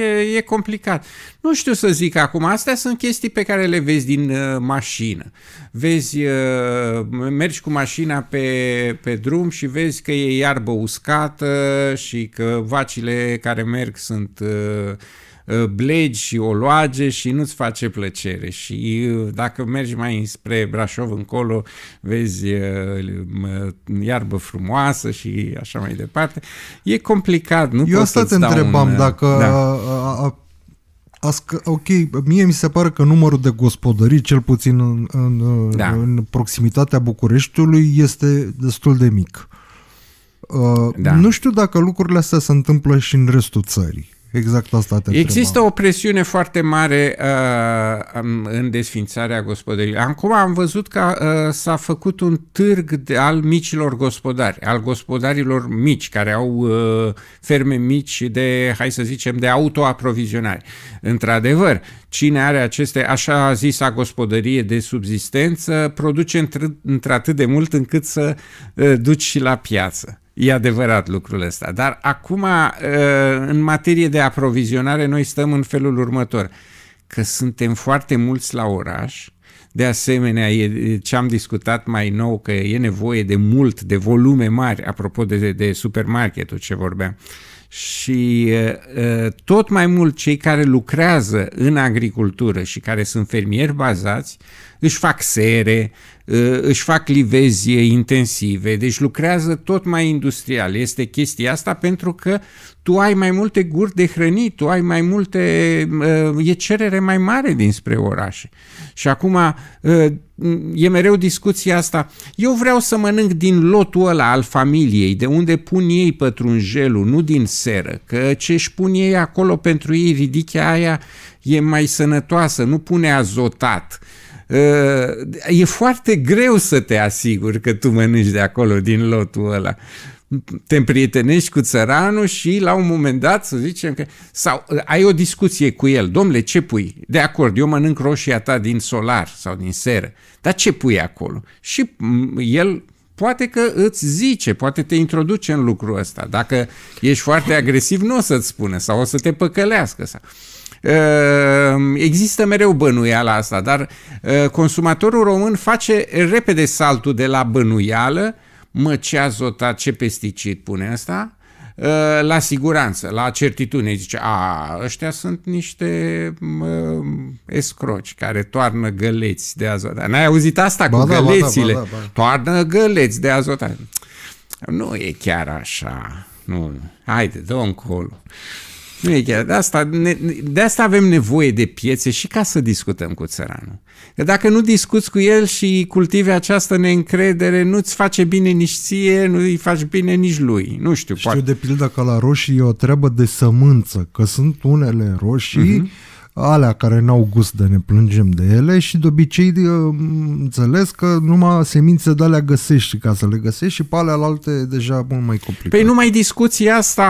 E, e complicat. Nu știu să zic acum, astea sunt chestii pe care le vezi din uh, mașină. Vezi, uh, mergi cu mașina pe, pe drum și vezi că e iarbă uscată și că vacile care merg sunt... Uh, blegi și o loage și nu-ți face plăcere. Și dacă mergi mai spre Brașov încolo, vezi iarbă frumoasă și așa mai departe. E complicat. Nu Eu asta te întrebam un... dacă... Da. A, a, a, ok, mie mi se pare că numărul de gospodării, cel puțin în, în, da. în proximitatea Bucureștiului, este destul de mic. Da. Nu știu dacă lucrurile astea se întâmplă și în restul țării. Exact asta te întreba. Există o presiune foarte mare uh, în desfințarea gospodării. Acum am văzut că uh, s-a făcut un târg de, al micilor gospodari, al gospodarilor mici, care au uh, ferme mici de, hai să zicem, de autoaprovizionare. Într-adevăr, cine are aceste, așa zisa gospodărie de subzistență, produce într-atât de mult încât să uh, duci și la piață. E adevărat lucrul ăsta, dar acum în materie de aprovizionare noi stăm în felul următor, că suntem foarte mulți la oraș, de asemenea e ce am discutat mai nou, că e nevoie de mult, de volume mari, apropo de, de supermarketul ce vorbeam, Și tot mai mult cei care lucrează în agricultură și care sunt fermieri bazați își fac sere, își fac livezie intensive, deci lucrează tot mai industrial. Este chestia asta pentru că tu ai mai multe guri de hrănit, tu ai mai multe, e cerere mai mare dinspre orașe. Și acum e mereu discuția asta, eu vreau să mănânc din lotul ăla al familiei, de unde pun ei pătrunjelul, nu din seră, că ce își pun ei acolo pentru ei, ridichea aia e mai sănătoasă, nu pune azotat. E foarte greu să te asiguri că tu mănânci de acolo, din lotul ăla. Te împrietenești cu țăranul și la un moment dat, să zicem că... Sau ai o discuție cu el. Dom'le, ce pui? De acord, eu mănânc roșia ta din solar sau din seră. Dar ce pui acolo? Și el... Poate că îți zice, poate te introduce în lucrul ăsta. Dacă ești foarte agresiv, nu o să-ți spune sau o să te păcălească. Există mereu bănuiala asta, dar consumatorul român face repede saltul de la bănuială, mă, ce azotat, ce pesticid pune ăsta, la siguranță, la certitudine. Zice, a, ăștia sunt niște mă, escroci care toarnă găleți de azotat. N-ai auzit asta ba cu da, gălețile? Ba da, ba da, ba. Toarnă găleți de azotat. Nu e chiar așa. Nu. Haide, dă încolo. Nu e chiar. De asta, ne, de asta avem nevoie de piețe și ca să discutăm cu țăranul. Că dacă nu discuți cu el și cultivi această neîncredere, nu-ți face bine nici ție, nu-i faci bine nici lui. Nu știu, Știu poate. de pildă că la roșii e o treabă de sămânță, că sunt unele roșii uh-huh. alea care n-au gust, de ne plângem de ele, și de obicei înțeles că numai semințe de alea găsești, ca să le găsești, și pe alea alte deja mult mai complicat. Păi numai discuția asta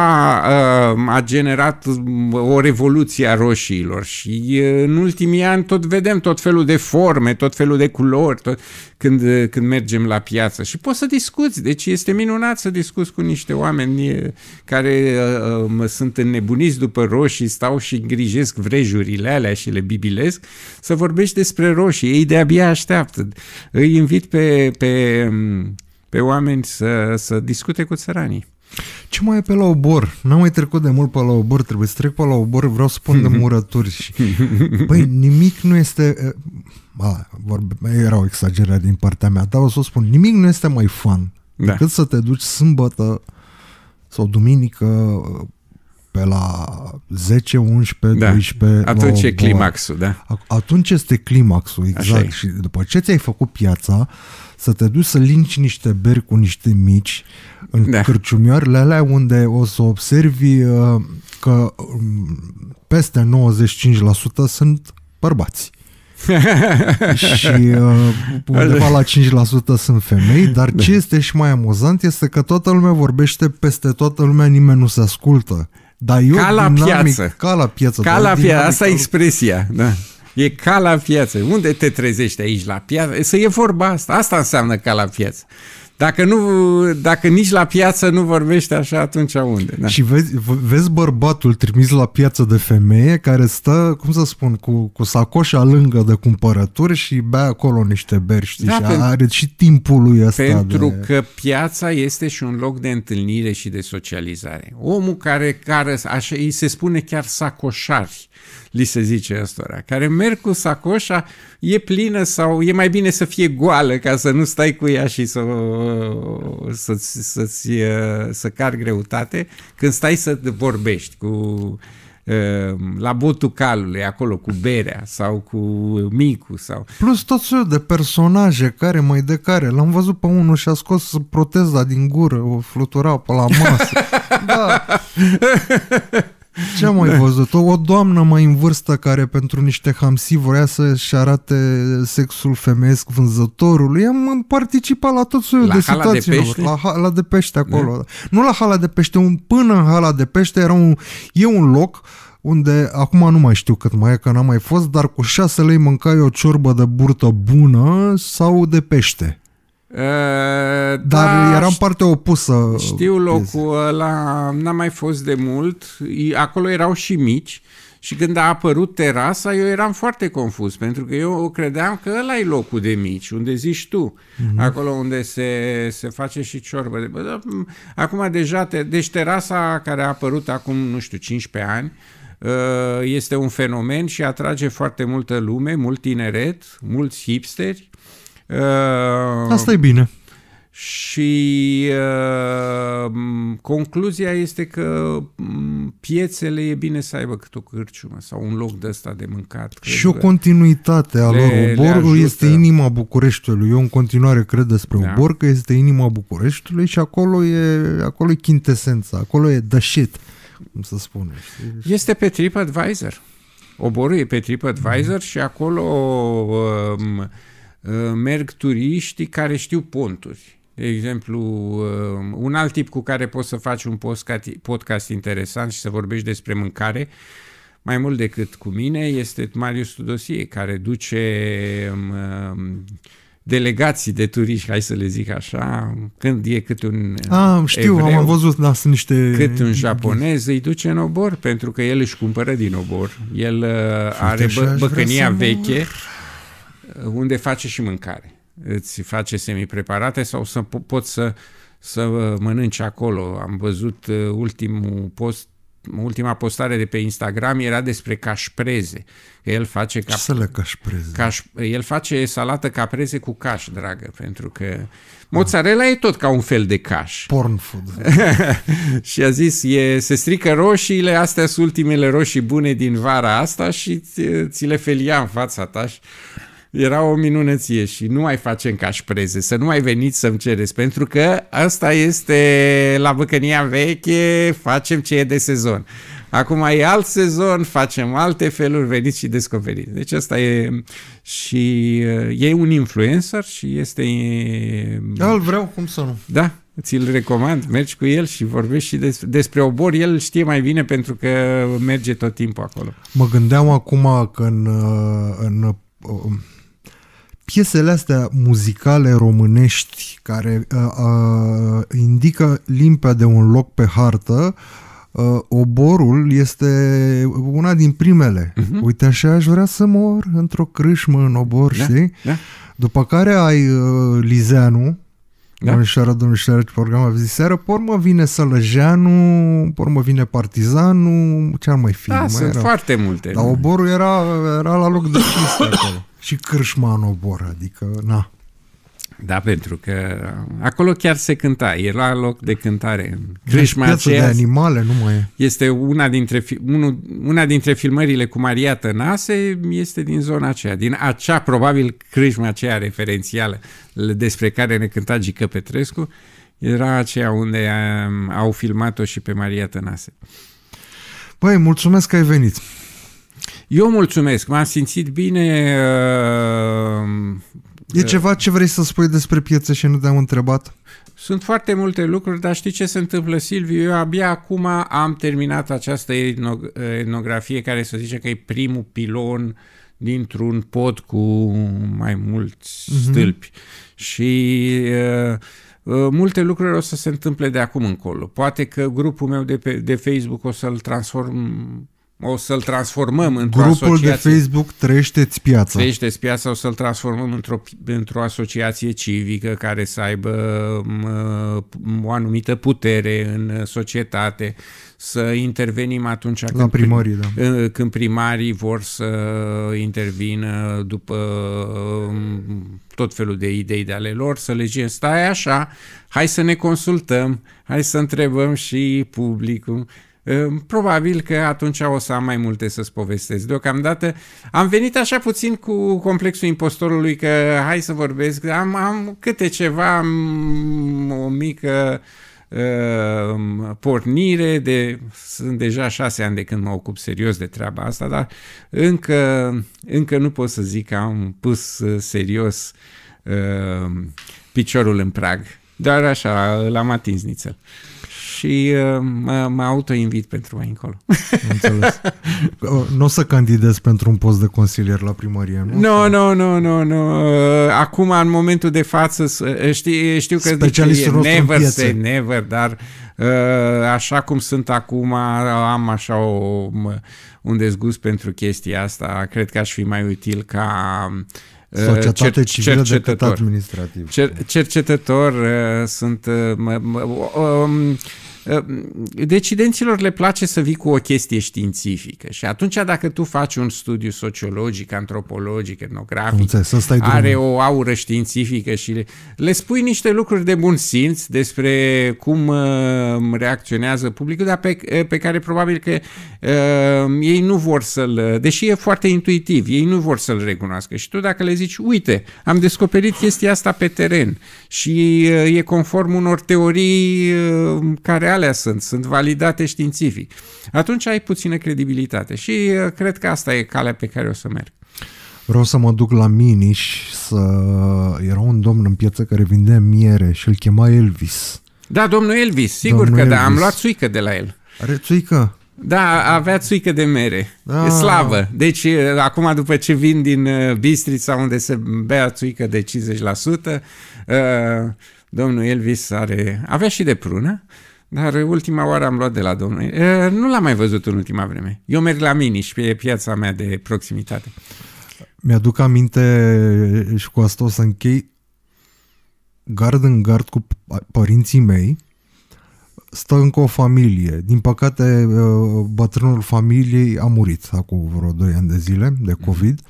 a generat o revoluție a roșiilor și în ultimii ani tot vedem tot felul de forme, tot felul de culori, tot... când, când mergem la piață și poți să discuți, deci este minunat să discuți cu niște oameni care sunt înnebuniți după roșii, stau și îngrijesc vrejurile alea și le bibilesc, să vorbești despre roșii. Ei de-abia așteaptă. Îi invit pe, pe, pe oameni să, să discute cu țăranii. Ce mai e pe la obor? N-am mai trecut de mult pe la obor, trebuie să trec pe la obor, vreau să pun de murături. Și... Băi, nimic nu este... Ba, vorbe... Era o exagerare din partea mea, dar o să o spun. Nimic nu este mai fun da. decât să te duci sâmbătă sau duminică pe la zece, unsprezece, doisprezece... Da. Atunci e climaxul, da? Atunci este climaxul, exact. Și după ce ți-ai făcut piața, să te duci să linci niște beri cu niște mici în da. cărciumioarele alea unde o să observi uh, că um, peste nouăzeci și cinci la sută sunt bărbați. Și uh, undeva la cinci la sută sunt femei, dar ce este și mai amuzant este că toată lumea vorbește peste toată lumea, nimeni nu se ascultă. Dar eu ca la dinamic, piață. Ca la piață. Ca la piață. Asta e expresia. Da. E ca la piață. Unde te trezești aici la piață? Să e vorba asta. Asta înseamnă ca la piață. Dacă, nu, dacă nici la piață nu vorbește așa, atunci unde? Da. Și vezi, vezi bărbatul trimis la piață de femeie care stă, cum să spun, cu, cu sacoșa lângă de cumpărături și bea acolo niște beri, știi? Da, și pentru, are și timpul lui ăsta. Pentru de... că piața este și un loc de întâlnire și de socializare. Omul care, care așa, îi se spune chiar sacoșari, li se zice ăstora, care merg cu sacoșa, e plină sau e mai bine să fie goală ca să nu stai cu ea și să... Să, să, să, să car greutate când stai să vorbești cu, la botul calului acolo cu berea sau cu micul sau... Plus tot felul de personaje care mai de care l-am văzut pe unul și a scos proteza din gură, o flutura pe la masă. Da. Ce am mai văzut? O doamnă mai în vârstă care pentru niște hamsi voia să-și arate sexul femeiesc vânzătorului. Am participat la tot soiul de situații. La hala de pește acolo. Da. Nu la hala de pește, un, până în hala de pește era un, e un loc unde, acum nu mai știu cât mai e, că n-am mai fost, dar cu șase lei mâncai o ciorbă de burtă bună sau de pește. Uh, Dar da, era în partea opusă. Știu locul ăla, n-am mai fost de mult. Acolo erau și mici Și când a apărut terasa, eu eram foarte confuz, pentru că eu credeam că ăla e locul de mici, unde zici tu, mm-hmm. acolo unde se, se face și ciorbă. Acum deja, te, deci terasa care a apărut acum, nu știu, cincisprezece ani, este un fenomen și atrage foarte multă lume, mult tineret, mulți hipsteri. Asta e bine. Și uh, concluzia este că piețele e bine să aibă cât o cârciumă sau un loc de ăsta de mâncat. Și o continuitate a lor. Oborul este inima Bucureștiului. Eu în continuare cred despre da. Obor că este inima Bucureștiului și acolo e, acolo e chintesența, acolo e the shit, cum să spune. Este pe TripAdvisor. Oborul e pe TripAdvisor mm. și acolo... Um, merg turiștii care știu ponturi. De exemplu, un alt tip cu care poți să faci un podcast interesant și să vorbești despre mâncare, mai mult decât cu mine, este Marius Tudosie, care duce delegații de turiști, hai să le zic așa, când e cât un ah, știu, evreu, am văzut, da, sunt niște... cât un japonez, îi duce în obor, pentru că el își cumpără din obor. El are bă băcănia veche, mă... unde face și mâncare. Îți face semi-preparate sau să poți să, să mănânci acolo. Am văzut ultimul post, ultima postare de pe Instagram era despre cașpreze. El face cap... să le cașpreze? Caș... El face salată capreze cu caș, dragă, pentru că mozzarella e tot ca un fel de caș. Porn food. Și a zis, e, se strică roșiile, astea sunt ultimele roșii bune din vara asta și ți, ți le felia în fața ta și... Era o minunăție și nu mai facem cașpreze, să nu mai veniți să-mi cereți, pentru că asta este la băcănia veche, facem ce e de sezon. Acum e alt sezon, facem alte feluri, veniți și descoperiți. Deci asta e și e un influencer și este... Da, îl vreau, cum să nu? Da, ți-l recomand, mergi cu el și vorbești și despre, despre obor, el știe mai bine pentru că merge tot timpul acolo. Mă gândeam acum că în... în piesele astea muzicale românești care uh, uh, indică limpede un loc pe hartă, uh, oborul este una din primele. Uh-huh. Uite așa aș vrea să mor într-o crâșmă în obor, da, știi? Da. După care ai uh, Lizeanu, da. Domnișoara, domnișoara, ce program a zis seara, pe urmă vine Sălăjeanu, pe urmă vine Partizanul, ce-ar mai fi? Da, mai sunt erau foarte multe. Dar oborul era, era la loc de chestia acolo. Și cârșma în obor, adică, na. Da, pentru că acolo chiar se cânta, era loc de cântare. Cârșma aceea de animale, nu mai e. Este una dintre, unu, una dintre filmările cu Maria Tănase, este din zona aceea, din acea, probabil, cârșma aceea referențială despre care ne cânta Gică Petrescu, era aceea unde au filmat-o și pe Maria Tănase. Păi, mulțumesc că ai venit. Eu mulțumesc, m-am simțit bine. Uh, e ceva ce vrei să spui despre piețe și nu te-am întrebat? Sunt foarte multe lucruri, dar știi ce se întâmplă, Silviu? Eu abia acum am terminat această etnografie care se zice că e primul pilon dintr-un pod cu mai mulți uh-huh. stâlpi. Și... Uh, multe lucruri o să se întâmple de acum încolo. Poate că grupul meu de, pe, de Facebook o să-l transform... O să-l transformăm într-o asociație. Grupul de Facebook Trăiește-ți Piața. Trăiește-ți Piața o să-l transformăm într-o într-o asociație civică care să aibă um, o anumită putere în societate, să intervenim atunci la când, primării, da. Când primarii vor să intervină după um, tot felul de idei de ale lor, să legem stai așa, hai să ne consultăm, hai să întrebăm și publicul. Probabil că atunci o să am mai multe să-ți povestesc. Deocamdată am venit așa puțin cu complexul impostorului că hai să vorbesc, am, am câte ceva, am o mică uh, pornire, de, sunt deja șase ani de când mă ocup serios de treaba asta, dar încă, încă nu pot să zic că am pus serios uh, piciorul în prag, dar așa l-am atins nițel. și mă, mă autoinvit pentru mai încolo. Înțeles. Nu o să candidez pentru un post de consilier la primărie, nu? Nu, nu, nu, nu, nu. Acum, în momentul de față, știu, știu că specialistul nostru never în piețe. Say never, dar așa cum sunt acum, am așa o, un dezgust pentru chestia asta. Cred că aș fi mai util ca societate civilă decât administrativ. Cer, cercetător sunt... Mă, mă, um, decidenților le place să vii cu o chestie științifică și atunci dacă tu faci un studiu sociologic, antropologic, etnografic, are o aură științifică și le, le spui niște lucruri de bun simț despre cum uh, reacționează publicul, dar pe, pe care probabil că uh, ei nu vor să-l, deși e foarte intuitiv, ei nu vor să-l recunoască și tu dacă le zici, uite, am descoperit chestia asta pe teren și uh, e conform unor teorii uh, care alea sunt, sunt validate științific. Atunci ai puțină credibilitate și cred că asta e calea pe care o să merg. Vreau să mă duc la Miniș, să... era un domn în piață care vindea miere și îl chema Elvis. Da, domnul Elvis, sigur domnul că Elvis. Da, am luat țuică de la el. Are țuică? Da, avea țuică de mere, da. Slavă. Deci acum după ce vin din Bistrița unde se bea țuică de cincizeci la sută, domnul Elvis are... avea și de prună. Dar ultima oară am luat de la domnul. Nu l-am mai văzut în ultima vreme. Eu merg la Miniș, pe piața mea de proximitate. Mi-aduc aminte și cu asta o să închei. Gard în gard cu părinții mei stă încă o familie. Din păcate, bătrânul familiei a murit acum vreo doi ani de zile de COVID.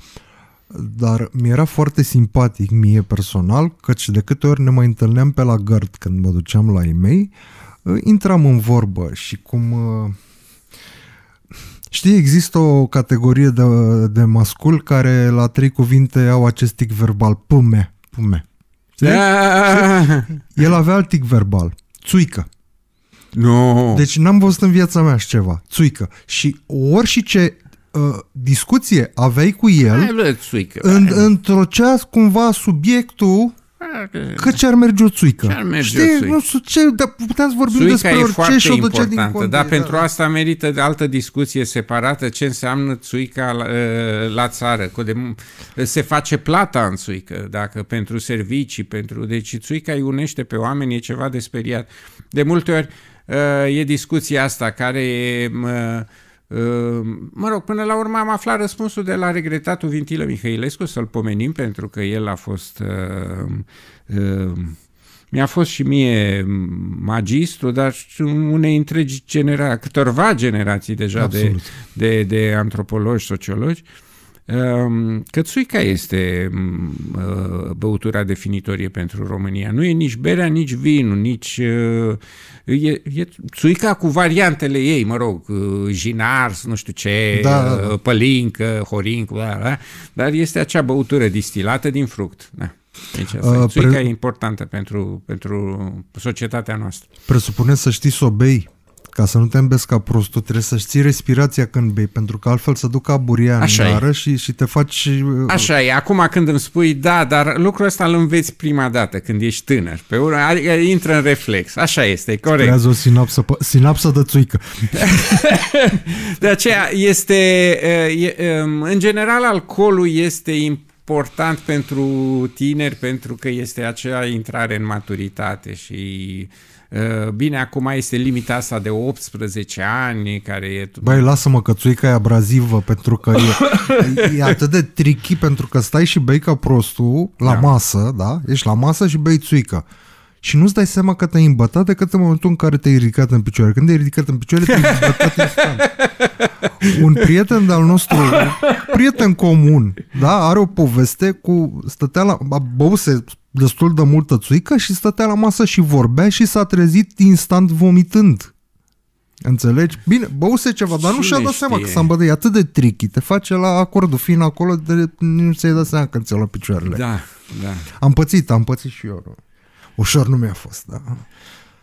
Dar mi-era foarte simpatic mie personal, căci de câte ori ne mai întâlneam pe la gard când mă duceam la ei mei, intram în vorbă și cum... Știi, există o categorie de, de mascul care la trei cuvinte au acest tic verbal. Pume, pume. El avea alt tic verbal. Țuică. No. Deci n-am văzut în viața mea așa ceva. Țuică. Și ori și ce uh, discuție aveai cu el, în, întrocea cumva subiectul că ce-ar merge o țuică. Ce-ar merge Știi, o țuică? Nu știu ce, dar puteam să vorbim țuica despre orice și o ducea din contă. Dar pentru asta merită altă discuție separată, ce înseamnă țuica la, la țară. Se face plata în țuică, dacă pentru servicii, pentru... Deci țuica îi unește pe oameni, e ceva de speriat. De multe ori e discuția asta care e... Mă rog, până la urmă am aflat răspunsul de la regretatul Vintilă Mihăilescu, să-l pomenim, pentru că el a fost... Uh, uh, mi-a fost și mie magistru, dar unei întregi generații, câtorva generații deja de, de, de antropologi, sociologi, uh, că țuica este uh, băutura definitorie pentru România. Nu e nici berea, nici vinul, nici... Uh, E, e țuica cu variantele ei, mă rog, jinars, nu știu ce, da, da, da. Pălincă, horincă, da, da, dar este acea băutură distilată din fruct. Da. Deci asta uh, e. Țuica pre... e importantă pentru, pentru societatea noastră. Presupune să știi să o bei. Ca să nu te îmbesc ca prostul, trebuie să-și ții respirația când bei, pentru că altfel se duc ca buria în gară și, și te faci... Așa e, acum când îmi spui, da, dar lucrul ăsta îl înveți prima dată, când ești tânăr, pe urmă, intră în reflex, așa este, corect. Creează o sinapsă, sinapsă de țuică. De aceea este, e, în general, alcoolul este important pentru tineri, pentru că este acea intrare în maturitate și... Bine, acum este limita asta de optsprezece ani, care e... Băi, lasă-mă că țuica e abrazivă, pentru că e, e atât de tricky, pentru că stai și bei ca prostul la da. masă, da? Ești la masă și bei țuică. Și nu-ți dai seama că te-ai îmbătat decât în momentul în care te-ai ridicat în picioare. Când te-ai ridicat în picioare, te-ai îmbătat instant. Un prieten de-al nostru, prieten comun, da? Are o poveste cu... Stătea la... Băuse... destul de multă țuică și stătea la masă și vorbea și s-a trezit instant vomitând. Înțelegi? Bine, băuse ceva, dar nu și-a dat seama că s-a îmbătat. E atât de tricky. Te face la acordul fin acolo, de nu ți-ai dat seama că ți-a luat picioarele. Da, da. Am pățit, am pățit și eu. Ușor nu mi-a fost, da.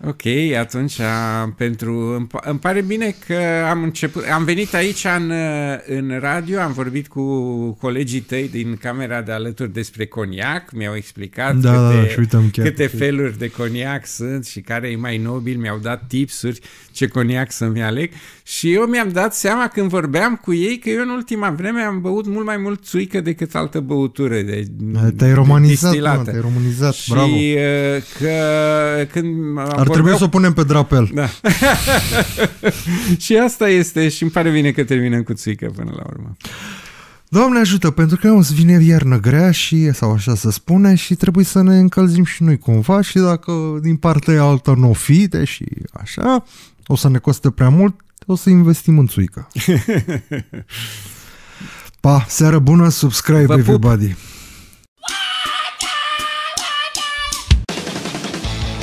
Ok, atunci pentru... Îmi pare bine că am început... Am venit aici în, în radio, am vorbit cu colegii tăi din camera de alături despre coniac, mi-au explicat da, câte, da, uitam chiar câte feluri de coniac sunt și care e mai nobil, mi-au dat tipsuri ce coniac să-mi aleg și eu mi-am dat seama când vorbeam cu ei că eu în ultima vreme am băut mult mai mult țuică decât altă băutură de Te-ai romanizat, te-ai romanizat, și, bravo. Și că când... Ar Ar trebui să o punem pe drapel. Da. Și asta este și îmi pare bine că terminăm cu țuică până la urmă. Doamne ajută, pentru că o să vine iarnă grea și, sau așa se spune, și trebuie să ne încălzim și noi cumva și dacă din partea alta nu o fi, deși așa, o să ne costă prea mult, o să investim în țuică. Pa, seară bună, subscribe everybody!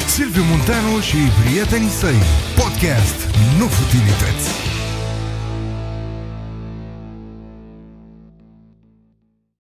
Silviu Munteanu și prietenii săi. Podcast, nu futilități.